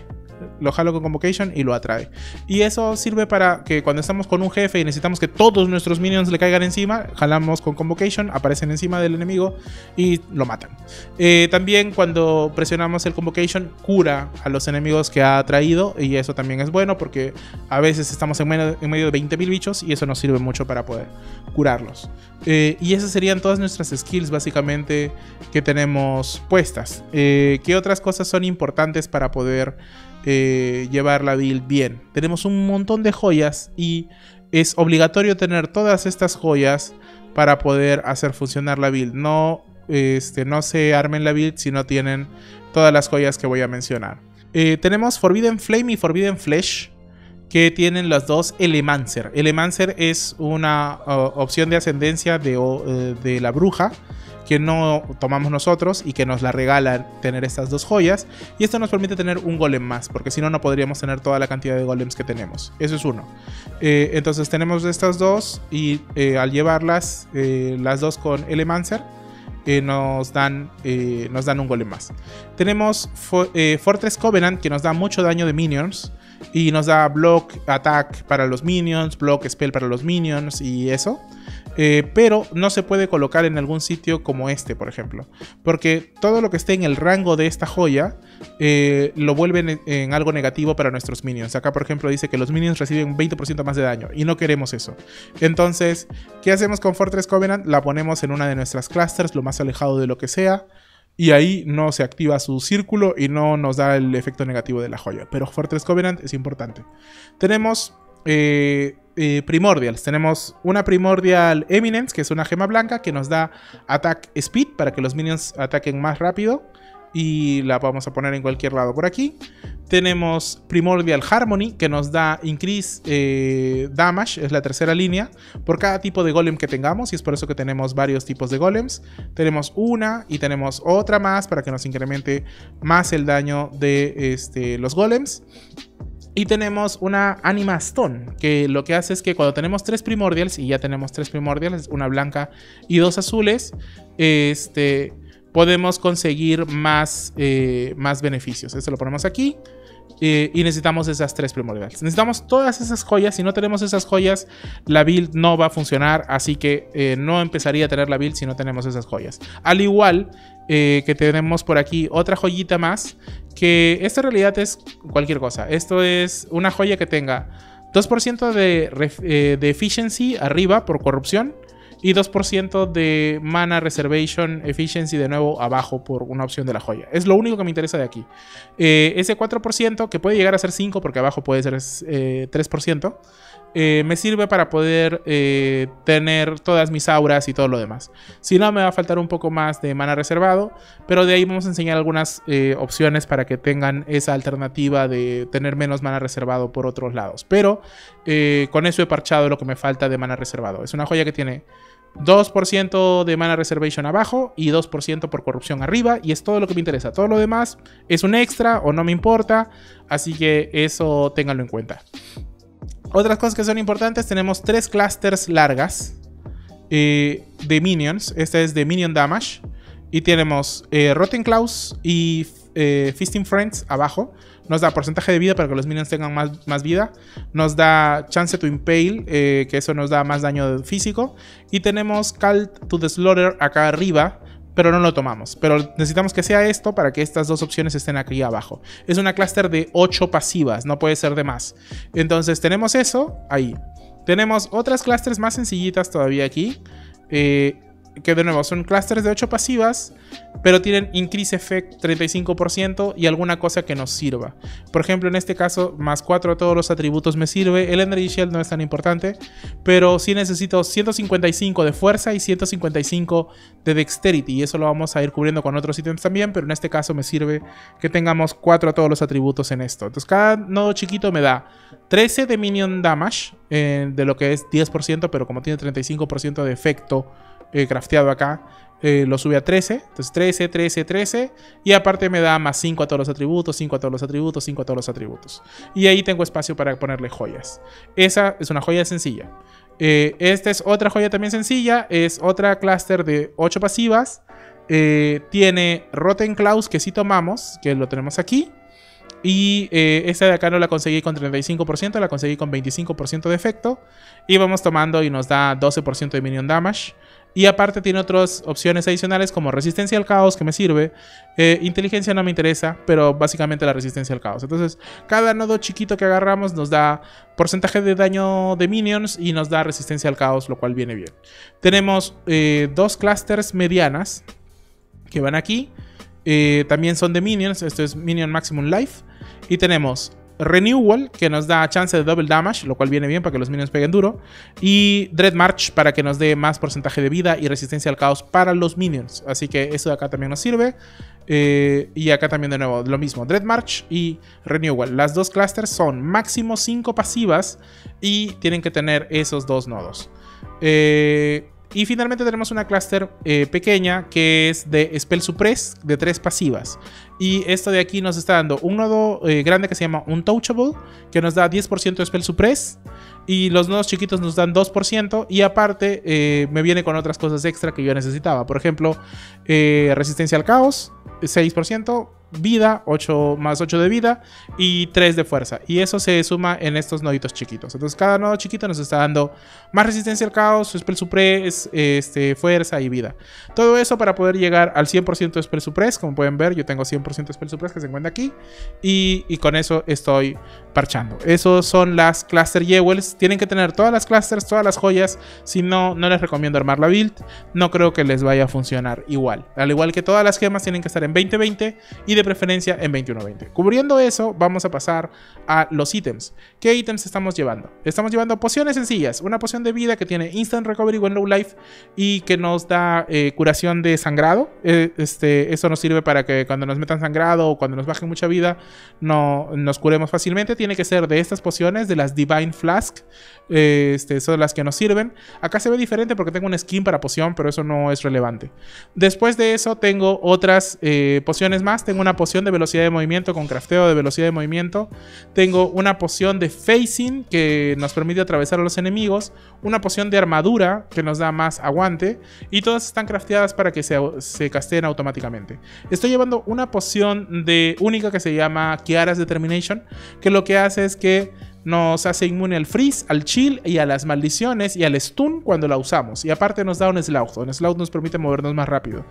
Lo jalo con Convocation y lo atrae. Y eso sirve para que cuando estamos con un jefe y necesitamos que todos nuestros minions le caigan encima, jalamos con Convocation, aparecen encima del enemigo y lo matan. También cuando presionamos el Convocation, cura a los enemigos que ha atraído, y eso también es bueno porque a veces estamos en medio de 20.000 bichos, y eso nos sirve mucho para poder curarlos. Y esas serían todas nuestras skills básicamente que tenemos puestas. ¿Qué otras cosas son importantes para poder llevar la build bien? Tenemos un montón de joyas, y es obligatorio tener todas estas joyas para poder hacer funcionar la build. No se armen la build si no tienen todas las joyas que voy a mencionar. Tenemos Forbidden Flame y Forbidden Flesh, que tienen las dos Elemancer. Elemancer es una opción de ascendencia de la bruja que no tomamos nosotros y que nos la regala tener estas dos joyas. Y esto nos permite tener un golem más, porque si no, no podríamos tener toda la cantidad de golems que tenemos. Eso es uno. Entonces tenemos estas dos y al llevarlas, las dos con Elemancer, nos dan un golem más. Tenemos Fortress Covenant, que nos da mucho daño de minions. Y nos da block, attack para los minions, block, spell para los minions y eso. Pero no se puede colocar en algún sitio como este, por ejemplo. Porque todo lo que esté en el rango de esta joya lo vuelven en algo negativo para nuestros minions. Acá, por ejemplo, dice que los minions reciben 20% más de daño. Y no queremos eso. Entonces, ¿qué hacemos con Fortress Covenant? La ponemos en una de nuestras clusters, lo más alejado de lo que sea. Y ahí no se activa su círculo y no nos da el efecto negativo de la joya. Pero Fortress Covenant es importante. Tenemos Primordials. Tenemos una Primordial Eminence, que es una gema blanca, que nos da Attack Speed para que los minions ataquen más rápido. Y la vamos a poner en cualquier lado por aquí. Tenemos Primordial Harmony, que nos da Increase Damage, es la tercera línea, por cada tipo de golem que tengamos, y es por eso que tenemos varios tipos de golems. Tenemos una y tenemos otra más para que nos incremente más el daño de los golems. Y tenemos una Anima Stone, que lo que hace es que cuando tenemos tres Primordials, y ya tenemos tres Primordials, una blanca y dos azules, podemos conseguir más beneficios. Esto lo ponemos aquí. Y necesitamos esas tres Primordials. Necesitamos todas esas joyas. Si no tenemos esas joyas, la build no va a funcionar. Así que no empezaría a tener la build si no tenemos esas joyas. Al igual que tenemos por aquí otra joyita más, que esta en realidad es cualquier cosa. Esto es una joya que tenga 2% de efficiency arriba por corrupción, y 2% de Mana Reservation Efficiency de nuevo abajo por una opción de la joya. Es lo único que me interesa de aquí. Ese 4%, que puede llegar a ser 5% porque abajo puede ser 3%, me sirve para poder tener todas mis auras y todo lo demás. Si no, me va a faltar un poco más de mana reservado, pero de ahí vamos a enseñar algunas opciones para que tengan esa alternativa de tener menos mana reservado por otros lados. Pero con eso he parchado lo que me falta de mana reservado. Es una joya que tiene 2% de Mana Reservation abajo y 2% por corrupción arriba, y es todo lo que me interesa. Todo lo demás es un extra o no me importa, así que eso ténganlo en cuenta. Otras cosas que son importantes: tenemos tres clusters largas de minions. Esta es de Minion Damage, y tenemos Rotten Claws y Fisting Friends abajo. Nos da porcentaje de vida para que los minions tengan más vida. Nos da Chance to Impale, que eso nos da más daño físico. Y tenemos Call to the Slaughter acá arriba, pero no lo tomamos. Pero necesitamos que sea esto para que estas dos opciones estén aquí abajo. Es una clúster de 8 pasivas, no puede ser de más. Entonces tenemos eso ahí. Tenemos otras clústeres más sencillitas todavía aquí. Que de nuevo son clusters de 8 pasivas, pero tienen Increase Effect 35% y alguna cosa que nos sirva. Por ejemplo, en este caso, más 4 a todos los atributos me sirve. El Energy Shield no es tan importante, pero sí necesito 155 de fuerza y 155 de Dexterity. Y eso lo vamos a ir cubriendo con otros ítems también, pero en este caso me sirve que tengamos 4 a todos los atributos en esto. Entonces cada nodo chiquito me da 13 de Minion Damage, de lo que es 10%, pero como tiene 35% de efecto crafteado acá, lo sube a 13. Entonces 13, 13, 13. Y aparte me da más 5 a todos los atributos, 5 a todos los atributos, 5 a todos los atributos. Y ahí tengo espacio para ponerle joyas. Esa es una joya sencilla. Esta es otra joya también sencilla. Es otra clúster de 8 pasivas. Tiene Rotten Claws, que sí tomamos, que lo tenemos aquí. Y esta de acá no la conseguí con 35%, la conseguí con 25% de efecto. Y vamos tomando y nos da 12% de minion damage. Y aparte tiene otras opciones adicionales como resistencia al caos, que me sirve. Inteligencia no me interesa, pero básicamente la resistencia al caos. Entonces, cada nodo chiquito que agarramos nos da porcentaje de daño de minions y nos da resistencia al caos, lo cual viene bien. Tenemos dos clusters medianas que van aquí. También son de minions. Esto es Minion Maximum Life. Y tenemos Renewal, que nos da chance de double damage, lo cual viene bien para que los minions peguen duro. Y Dreadmarch, para que nos dé más porcentaje de vida y resistencia al caos para los minions. Así que eso de acá también nos sirve. Y acá también de nuevo lo mismo, Dreadmarch y Renewal. Las dos clusters son máximo 5 pasivas y tienen que tener esos dos nodos. Y finalmente tenemos una cluster pequeña que es de Spell Suppress de 3 pasivas. Y esto de aquí nos está dando un nodo grande que se llama Untouchable, que nos da 10% de Spell Suppress. Y los nodos chiquitos nos dan 2%. Y aparte me viene con otras cosas extra que yo necesitaba. Por ejemplo, resistencia al caos, 6%. Vida, 8 más 8 de vida y 3 de fuerza, y eso se suma en estos noditos chiquitos. Entonces cada nodo chiquito nos está dando más resistencia al caos, Spell Suppress, fuerza y vida. Todo eso para poder llegar al 100% de Spell Suppress. Como pueden ver, yo tengo 100% de Spell Suppress que se encuentra aquí, y con eso estoy parchando. Esos son las Cluster Jewels. Tienen que tener todas las clusters, todas las joyas. Si no, no les recomiendo armar la build. No creo que les vaya a funcionar igual. Al igual que todas las gemas tienen que estar en 20-20 y de preferencia en 21-20. Cubriendo eso, vamos a pasar a los ítems. ¿Qué ítems estamos llevando? Estamos llevando pociones sencillas. Una poción de vida que tiene Instant Recovery when Low Life y que nos da curación de sangrado. Eso nos sirve para que cuando nos metan sangrado o cuando nos bajen mucha vida, no nos curemos fácilmente. Tiene que ser de estas pociones, de las Divine Flask. Son las que nos sirven. Acá se ve diferente porque tengo un skin para poción, pero eso no es relevante. Después de eso tengo otras pociones más. Tengo una poción de velocidad de movimiento con crafteo de velocidad de movimiento. Tengo una poción de facing que nos permite atravesar a los enemigos. Una poción de armadura que nos da más aguante. Y todas están crafteadas para que se casteen automáticamente. Estoy llevando una poción única que se llama Kiara's Determination, que lo que hace es que nos hace inmune al freeze, al chill y a las maldiciones y al stun cuando la usamos. Y aparte nos da un sloth. Un sloth nos permite movernos más rápido.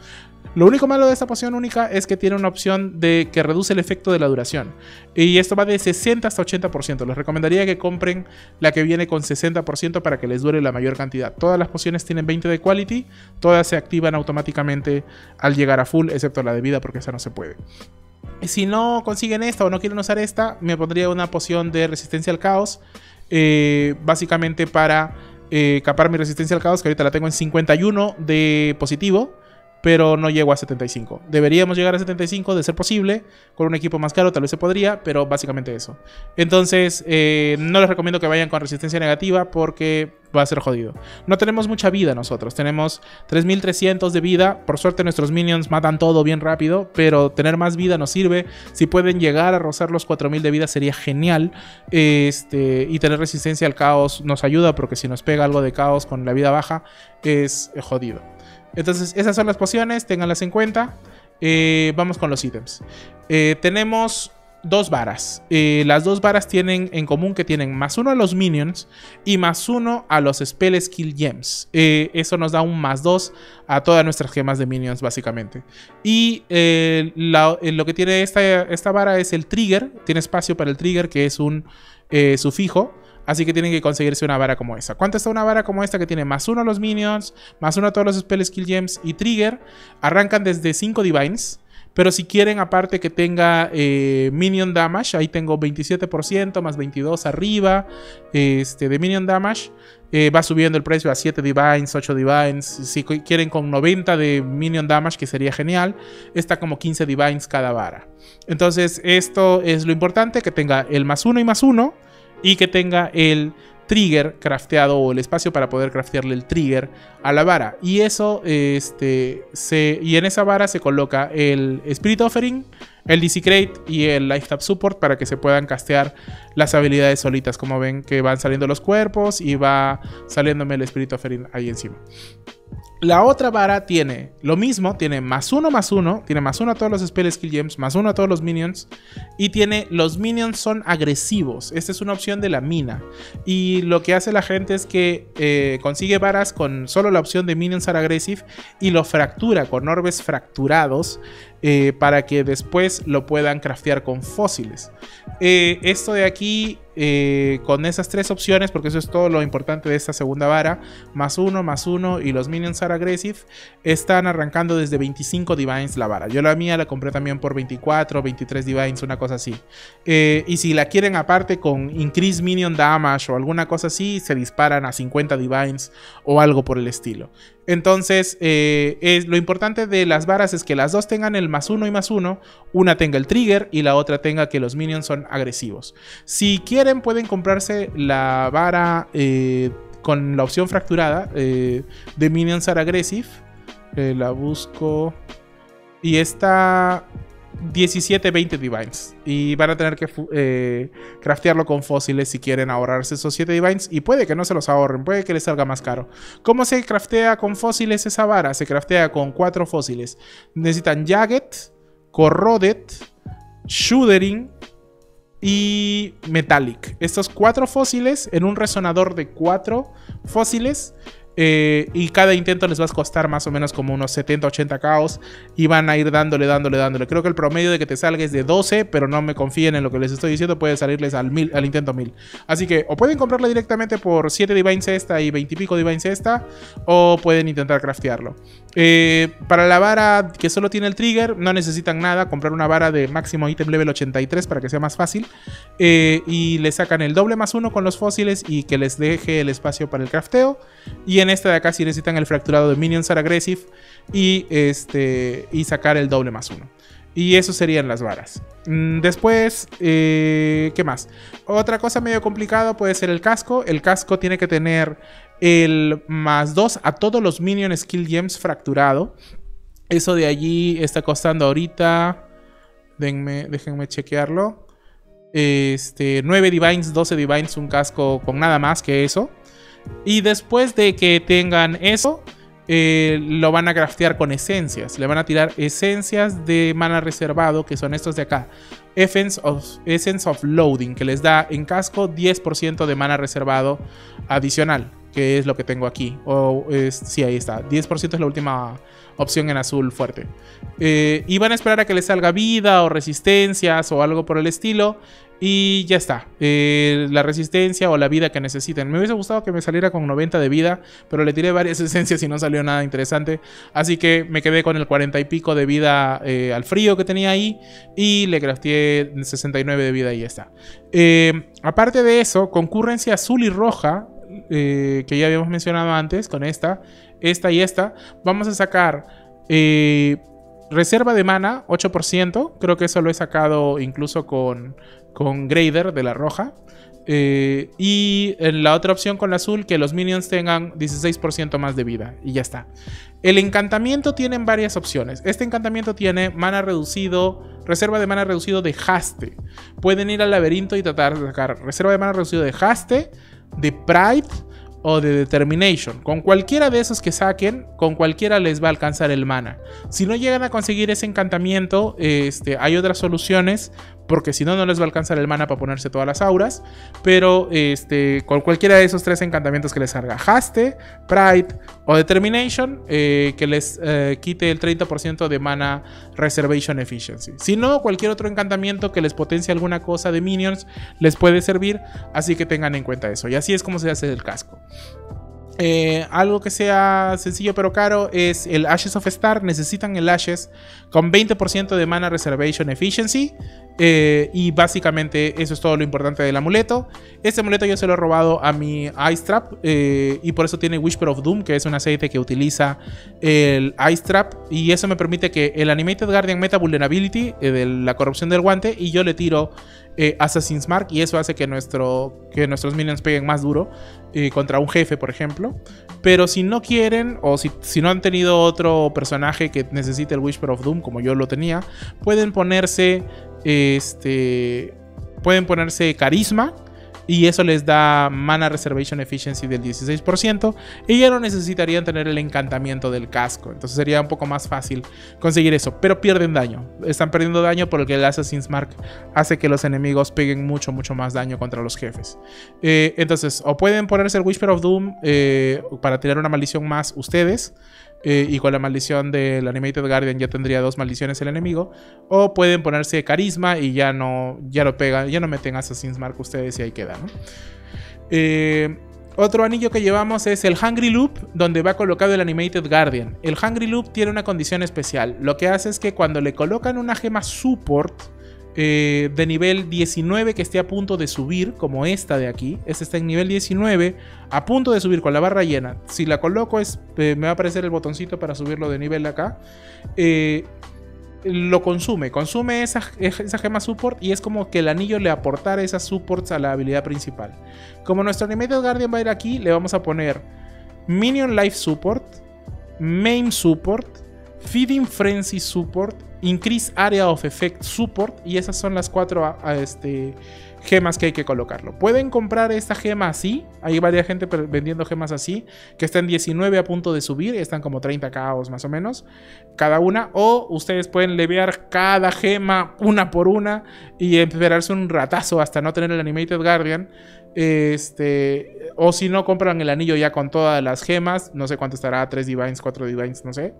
Lo único malo de esta poción única es que tiene una opción de que reduce el efecto de la duración. Y esto va de 60 hasta 80%. Les recomendaría que compren la que viene con 60% para que les dure la mayor cantidad. Todas las pociones tienen 20 de quality. Todas se activan automáticamente al llegar a full, excepto la de vida porque esa no se puede. Si no consiguen esta o no quieren usar esta, me pondría una poción de resistencia al caos, básicamente para capar mi resistencia al caos, que ahorita la tengo en 51 de positivo, pero no llego a 75. Deberíamos llegar a 75 de ser posible. Con un equipo más caro tal vez se podría, pero básicamente eso. Entonces no les recomiendo que vayan con resistencia negativa porque va a ser jodido. No tenemos mucha vida nosotros. Tenemos 3300 de vida. Por suerte nuestros minions matan todo bien rápido, pero tener más vida nos sirve. Si pueden llegar a rozar los 4000 de vida sería genial. Y tener resistencia al caos nos ayuda, porque si nos pega algo de caos con la vida baja es jodido. Entonces esas son las pociones, ténganlas en cuenta. Vamos con los ítems. Tenemos dos varas. Las dos varas tienen en común que tienen +1 a los minions y +1 a los spell skill gems. Eso nos da un +2 a todas nuestras gemas de minions básicamente. Y lo que tiene esta vara es el trigger. Tiene espacio para el trigger, que es un sufijo. Así que tienen que conseguirse una vara como esta. ¿Cuánto está una vara como esta que tiene +1 a los minions, +1 a todos los spell skill gems y trigger? Arrancan desde 5 divines. Pero si quieren aparte que tenga minion damage, ahí tengo 27% más 22 arriba de minion damage. Va subiendo el precio a 7 divines, 8 divines. Si quieren con 90 de minion damage, que sería genial, está como 15 divines cada vara. Entonces esto es lo importante, que tenga el +1 y +1. Y que tenga el trigger crafteado o el espacio para poder craftearle el trigger a la vara. Y eso, y en esa vara se coloca el Spirit Offering, el Desecrate y el Life Tap Support para que se puedan castear las habilidades solitas. Como ven que van saliendo los cuerpos y va saliéndome el Spirit Offering ahí encima. La otra vara tiene lo mismo, tiene +1, +1. Tiene +1 a todos los spell skill gems, +1 a todos los minions. Y tiene, los minions son agresivos. Esta es una opción de la mina. Y lo que hace la gente es que consigue varas con solo la opción de minions are aggressive y lo fractura con orbes fracturados para que después lo puedan craftear con fósiles. Esto de aquí... con esas tres opciones, porque eso es todo lo importante de esta segunda vara, +1, +1 y los minions estar aggressive, están arrancando desde 25 divines la vara. Yo la mía la compré también por 24, 23 divines, una cosa así. Y si la quieren aparte con increase minion damage o alguna cosa así, se disparan a 50 divines o algo por el estilo. Entonces, lo importante de las varas es que las dos tengan el +1 y +1, una tenga el trigger y la otra tenga que los minions son agresivos. Si quieren, pueden comprarse la vara con la opción fracturada de Minions Are Aggressive. La busco. Y está 17-20 divines. Y van a tener que craftearlo con fósiles si quieren ahorrarse esos 7 divines. Y puede que no se los ahorren, puede que les salga más caro. ¿Cómo se craftea con fósiles esa vara? Se craftea con 4 fósiles. Necesitan Jagged, Corroded, Shuddering y Metallic. Estos 4 fósiles en un resonador de 4 fósiles. Y cada intento les va a costar más o menos como unos 70-80 caos. Y van a ir dándole. Creo que el promedio de que te salga es de 12, pero no me confíen en lo que les estoy diciendo. Puede salirles al intento 1000. Así que o pueden comprarla directamente por 7 divines esta y 20 y pico divines esta, o pueden intentar craftearlo. Para la vara que solo tiene el trigger, no necesitan nada. Comprar una vara de máximo ítem level 83 para que sea más fácil. Y le sacan el +1 con los fósiles y que les deje el espacio para el crafteo. Y en esta de acá sí necesitan el fracturado de Minions Are Aggressive y sacar el +1. Y eso serían las varas. Después, ¿qué más? Otra cosa medio complicada puede ser el casco. El casco tiene que tener el +2 a todos los Minion Skill Gems fracturado. Eso de allí está costando ahorita... Déjenme chequearlo. 9 divines, 12 divines, un casco con nada más que eso. Y después de que tengan eso, lo van a craftear con esencias. Le van a tirar esencias de mana reservado, que son estos de acá. Essence of Loading, que les da en casco 10% de mana reservado adicional, que es lo que tengo aquí. Sí, ahí está. 10% es la última opción en azul fuerte. Y van a esperar a que les salga vida o resistencias o algo por el estilo. Y ya está, la resistencia o la vida que necesiten. Me hubiese gustado que me saliera con 90 de vida, pero le tiré varias esencias y no salió nada interesante. Así que me quedé con el 40 y pico de vida al frío que tenía ahí, y le crafteé 69 de vida y ya está. Aparte de eso, concurrencia azul y roja, que ya habíamos mencionado antes, con esta y esta, vamos a sacar... reserva de mana, 8%. Creo que eso lo he sacado incluso con Grader de la roja. Y en la otra opción con la azul, que los minions tengan 16% más de vida. Y ya está. El encantamiento tiene varias opciones. Este encantamiento tiene mana reducido, reserva de mana reducido de Haste. Pueden ir al laberinto y tratar de sacar reserva de mana reducido de Haste, de Pride o de Determination. Con cualquiera de esos que saquen, con cualquiera les va a alcanzar el mana. Si no llegan a conseguir ese encantamiento, hay otras soluciones, porque si no, no les va a alcanzar el mana para ponerse todas las auras. Pero con cualquiera de esos 3 encantamientos que les salga, Haste, Pride o Determination, que les quite el 30% de mana Reservation Efficiency. Si no, cualquier otro encantamiento que les potencie alguna cosa de minions les puede servir, así que tengan en cuenta eso. Y así es como se hace el casco. Algo que sea sencillo pero caro es el Ashes of Star. Necesitan el Ashes con 20% de mana Reservation Efficiency. Y básicamente eso es todo lo importante del amuleto. Este amuleto yo se lo he robado a mi Ice Trap, y por eso tiene Whisper of Doom, que es un aceite que utiliza el Ice Trap, y eso me permite que el Animated Guardian meta Vulnerability de la corrupción del guante, y yo le tiro Assassin's Mark, y eso hace que, nuestros minions peguen más duro contra un jefe, por ejemplo. Pero si no quieren, o si no han tenido otro personaje que necesite el Whisper of Doom, como yo lo tenía, pueden ponerse carisma, y eso les da mana Reservation Efficiency del 16%, y ya no necesitarían tener el encantamiento del casco. Entonces sería un poco más fácil conseguir eso, pero pierden daño. Están perdiendo daño porque el Assassin's Mark hace que los enemigos peguen mucho más daño contra los jefes. Entonces, o pueden ponerse el Whisper of Doom para tirar una maldición más ustedes, y con la maldición del Animated Guardian ya tendría 2 maldiciones el enemigo. O pueden ponerse carisma y ya no meten Assassin's Mark ustedes, y ahí queda, ¿no? Otro anillo que llevamos es el Hungry Loop, donde va colocado el Animated Guardian. El Hungry Loop tiene una condición especial. Lo que hace es que cuando le colocan una gema support de nivel 19 que esté a punto de subir, como esta de aquí, esta está en nivel 19, a punto de subir con la barra llena. Si la coloco me va a aparecer el botoncito para subirlo de nivel acá. Lo consume esa gema support y es como que el anillo le aportara esas supports a la habilidad principal. Como nuestro Animated Guardian va a ir aquí, le vamos a poner Minion Life Support, Maim Support, Feeding Frenzy Support, Increase Area of Effect Support, y esas son las cuatro gemas que hay que colocarlo. Pueden comprar esta gema así, hay varias gente vendiendo gemas así, que están 19 a punto de subir, están como 30 caos más o menos cada una, o ustedes pueden levear cada gema una por una y esperarse un ratazo hasta no tener el Animated Guardian. O si no, compran el anillo ya con todas las gemas, no sé cuánto estará, 3 Divines, 4 Divines, no sé.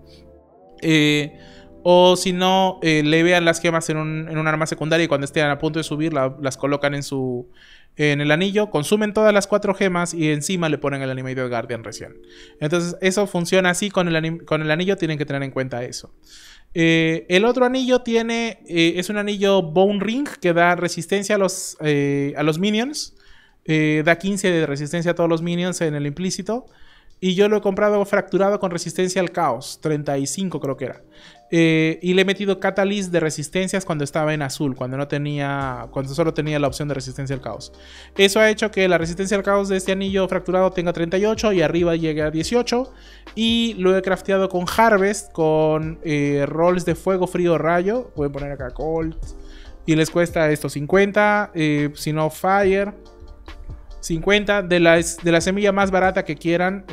O si no, le vean las gemas en un arma secundaria y cuando estén a punto de subir las colocan en el anillo, consumen todas las 4 gemas y encima le ponen el Animated Guardian recién. Entonces eso funciona así con el anillo, tienen que tener en cuenta eso. El otro anillo es un anillo Bone Ring que da resistencia a los minions, da 15 de resistencia a todos los minions en el implícito. Y yo lo he comprado fracturado con resistencia al caos, 35 creo que era. Y le he metido catalyst de resistencias cuando estaba en azul, cuando solo tenía la opción de resistencia al caos. Eso ha hecho que la resistencia al caos de este anillo fracturado tenga 38 y arriba llegue a 18. Y lo he crafteado con Harvest, con rolls de fuego, frío, rayo. Pueden poner acá Cold. Y les cuesta estos 50, si no Fire. 50 de la semilla más barata que quieran,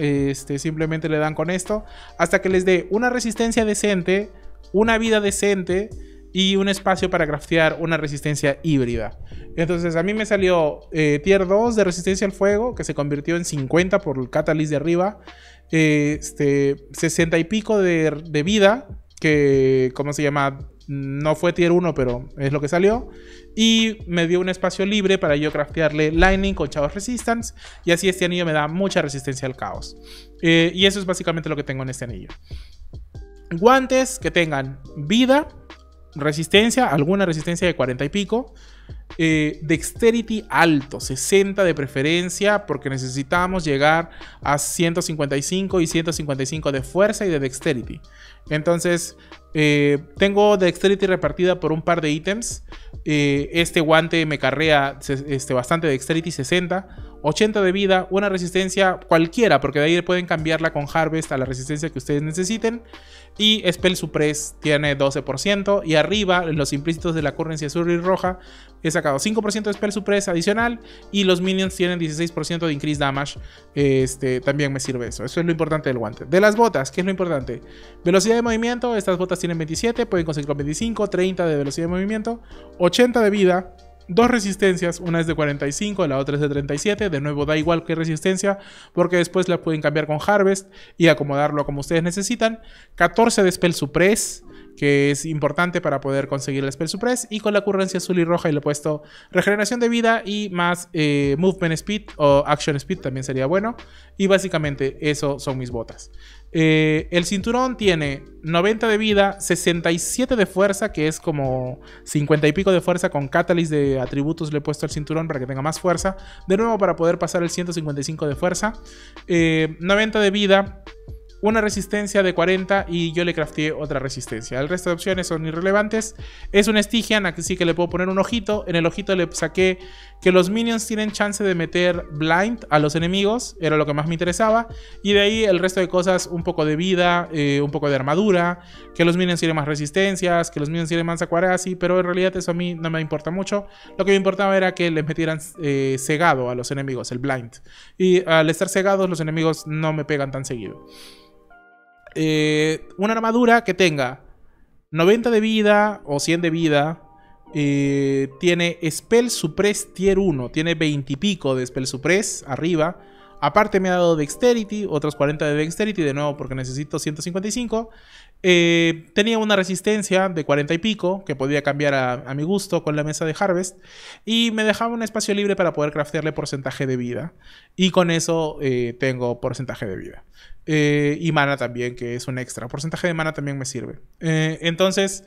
simplemente le dan con esto hasta que les dé una resistencia decente, una vida decente y un espacio para craftear una resistencia híbrida. Entonces a mí me salió tier 2 de resistencia al fuego, que se convirtió en 50 por el catalyst de arriba, 60 y pico de vida, que ¿cómo se llama? No fue tier 1, pero es lo que salió. Y me dio un espacio libre para yo craftearle Lightning con Chaos Resistance. Y así este anillo me da mucha resistencia al caos. Y eso es básicamente lo que tengo en este anillo. Guantes que tengan vida, resistencia, alguna resistencia de 40 y pico. Dexterity alto, 60 de preferencia, porque necesitamos llegar a 155 y 155 de fuerza y de dexterity. Entonces tengo dexterity repartida por un par de ítems. Este guante me carrea bastante dexterity, 60, 80 de vida, una resistencia cualquiera, porque de ahí pueden cambiarla con Harvest a la resistencia que ustedes necesiten. Y Spell Suppress tiene 12%. Y arriba, los implícitos de la currency azul y roja, he sacado 5% de Spell Suppress adicional. Y los minions tienen 16% de Increase Damage. También me sirve eso. Eso es lo importante del guante. De las botas, ¿qué es lo importante? Velocidad de movimiento. Estas botas tienen 27, pueden conseguir con 25, 30 de velocidad de movimiento, 80 de vida. 2 resistencias, una es de 45, la otra es de 37, de nuevo da igual que resistencia, porque después la pueden cambiar con Harvest y acomodarlo como ustedes necesitan. 14 de Spell Suppress, que es importante para poder conseguir el Spell Suppress, y con la currencia azul y roja le he puesto regeneración de vida y más Movement Speed o Action Speed también sería bueno. Y básicamente eso son mis botas. El cinturón tiene 90 de vida, 67 de fuerza, que es como 50 y pico de fuerza. Con Catalyst de atributos le he puesto el cinturón para que tenga más fuerza, de nuevo para poder pasar el 155 de fuerza. 90 de vida, una resistencia de 40 y yo le crafteé otra resistencia. El resto de opciones son irrelevantes. Es un Stygian, así que le puedo poner un ojito. En el ojito le saqué que los minions tienen chance de meter blind a los enemigos. Era lo que más me interesaba. Y de ahí el resto de cosas, un poco de vida, un poco de armadura, que los minions tienen más resistencias, que los minions tienen más acuarasi, pero en realidad eso a mí no me importa mucho. Lo que me importaba era que les metieran cegado a los enemigos, el blind. Y al estar cegados, los enemigos no me pegan tan seguido. Una armadura que tenga 90 de vida o 100 de vida, tiene Spell Suppress tier 1, tiene 20 y pico de Spell Suppress arriba, Aparte me ha dado Dexterity, otros 40 de Dexterity, de nuevo porque necesito 155. Tenía una resistencia de 40 y pico, que podía cambiar a mi gusto con la mesa de Harvest. Y me dejaba un espacio libre para poder craftearle porcentaje de vida. Y con eso tengo porcentaje de vida. Y mana también, que es un extra. Porcentaje de mana también me sirve. Entonces...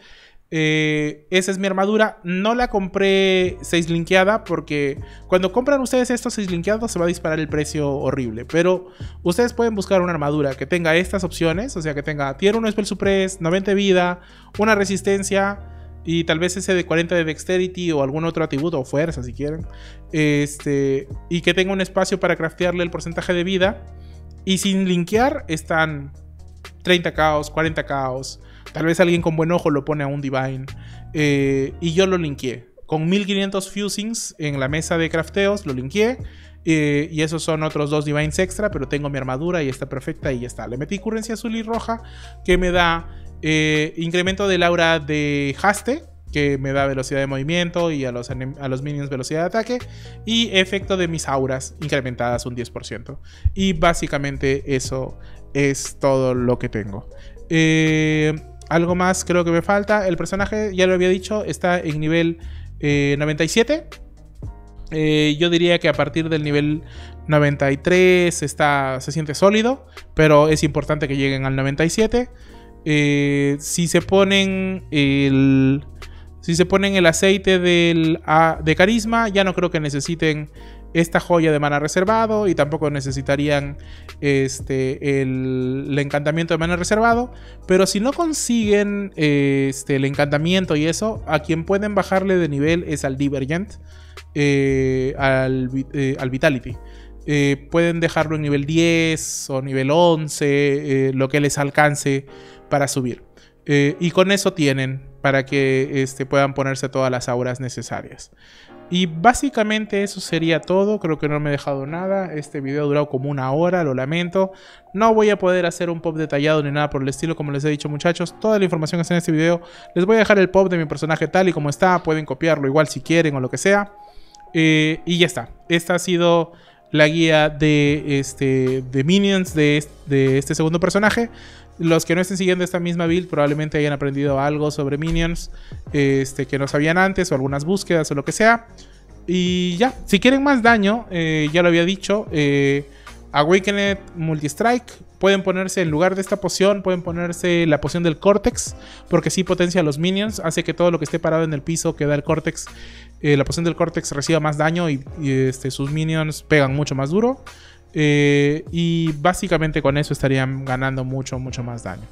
esa es mi armadura. No la compré 6 linkeada porque cuando compran ustedes estos 6 linkeados se va a disparar el precio horrible. Pero ustedes pueden buscar una armadura que tenga estas opciones, o sea que tenga tier 1 spell suppress, 90 de vida, una resistencia y tal vez ese de 40 de dexterity o algún otro atributo o fuerza si quieren, y que tenga un espacio para craftearle el porcentaje de vida. Y sin linkear están 30 caos, 40 caos. Tal vez alguien con buen ojo lo pone a un Divine. Y yo lo linkeé. Con 1500 Fusings en la mesa de crafteos lo linkeé. Y esos son otros 2 Divines extra. Pero tengo mi armadura y está perfecta y ya está. Le metí currencia azul y roja. Que me da incremento del aura de Haste. Que me da velocidad de movimiento y a los minions velocidad de ataque. Y efecto de mis auras incrementadas un 10%. Y básicamente eso es todo lo que tengo. Algo más creo que me falta. El personaje, ya lo había dicho, está en nivel 97. Yo diría que a partir del nivel 93 se siente sólido, pero es importante que lleguen al 97. Si se ponen el aceite de carisma, ya no creo que necesiten esta joya de mana reservado y tampoco necesitarían el encantamiento de mana reservado. Pero si no consiguen el encantamiento y eso, a quien pueden bajarle de nivel es al Divergent, al Vitality. Pueden dejarlo en nivel 10 o nivel 11, lo que les alcance para subir. Y con eso tienen para que puedan ponerse todas las auras necesarias. Y básicamente eso sería todo. Creo que no me he dejado nada. Este video ha durado como una hora, lo lamento. No voy a poder hacer un pop detallado ni nada por el estilo, como les he dicho, muchachos. Toda la información que está en este video. Les voy a dejar el pop de mi personaje tal y como está. Pueden copiarlo igual si quieren o lo que sea. Y ya está. Esta ha sido la guía de minions de este segundo personaje. Los que no estén siguiendo esta misma build probablemente hayan aprendido algo sobre minions que no sabían antes, o algunas búsquedas o lo que sea. Y ya, si quieren más daño, ya lo había dicho, Awakened Multistrike. Pueden ponerse, en lugar de esta poción, pueden ponerse la poción del Cortex, porque sí potencia a los minions, hace que todo lo que esté parado en el piso que da el Cortex, la poción del Cortex reciba más daño y sus minions pegan mucho más duro. Y básicamente con eso estarían ganando mucho, mucho más daño.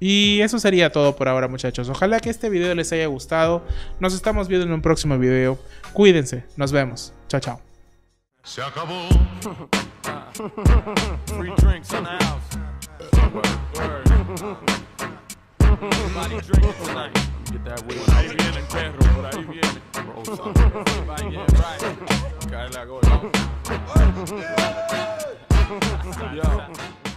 Y eso sería todo por ahora, muchachos. Ojalá que este video les haya gustado. Nos estamos viendo en un próximo video. Cuídense, nos vemos. Chao, chao. Se acabó. Free drinks in the house. Word. Everybody drinking tonight. Get that way. Ahí viene el perro, por ahí viene. Everybody get right. Cae la gola. Yo.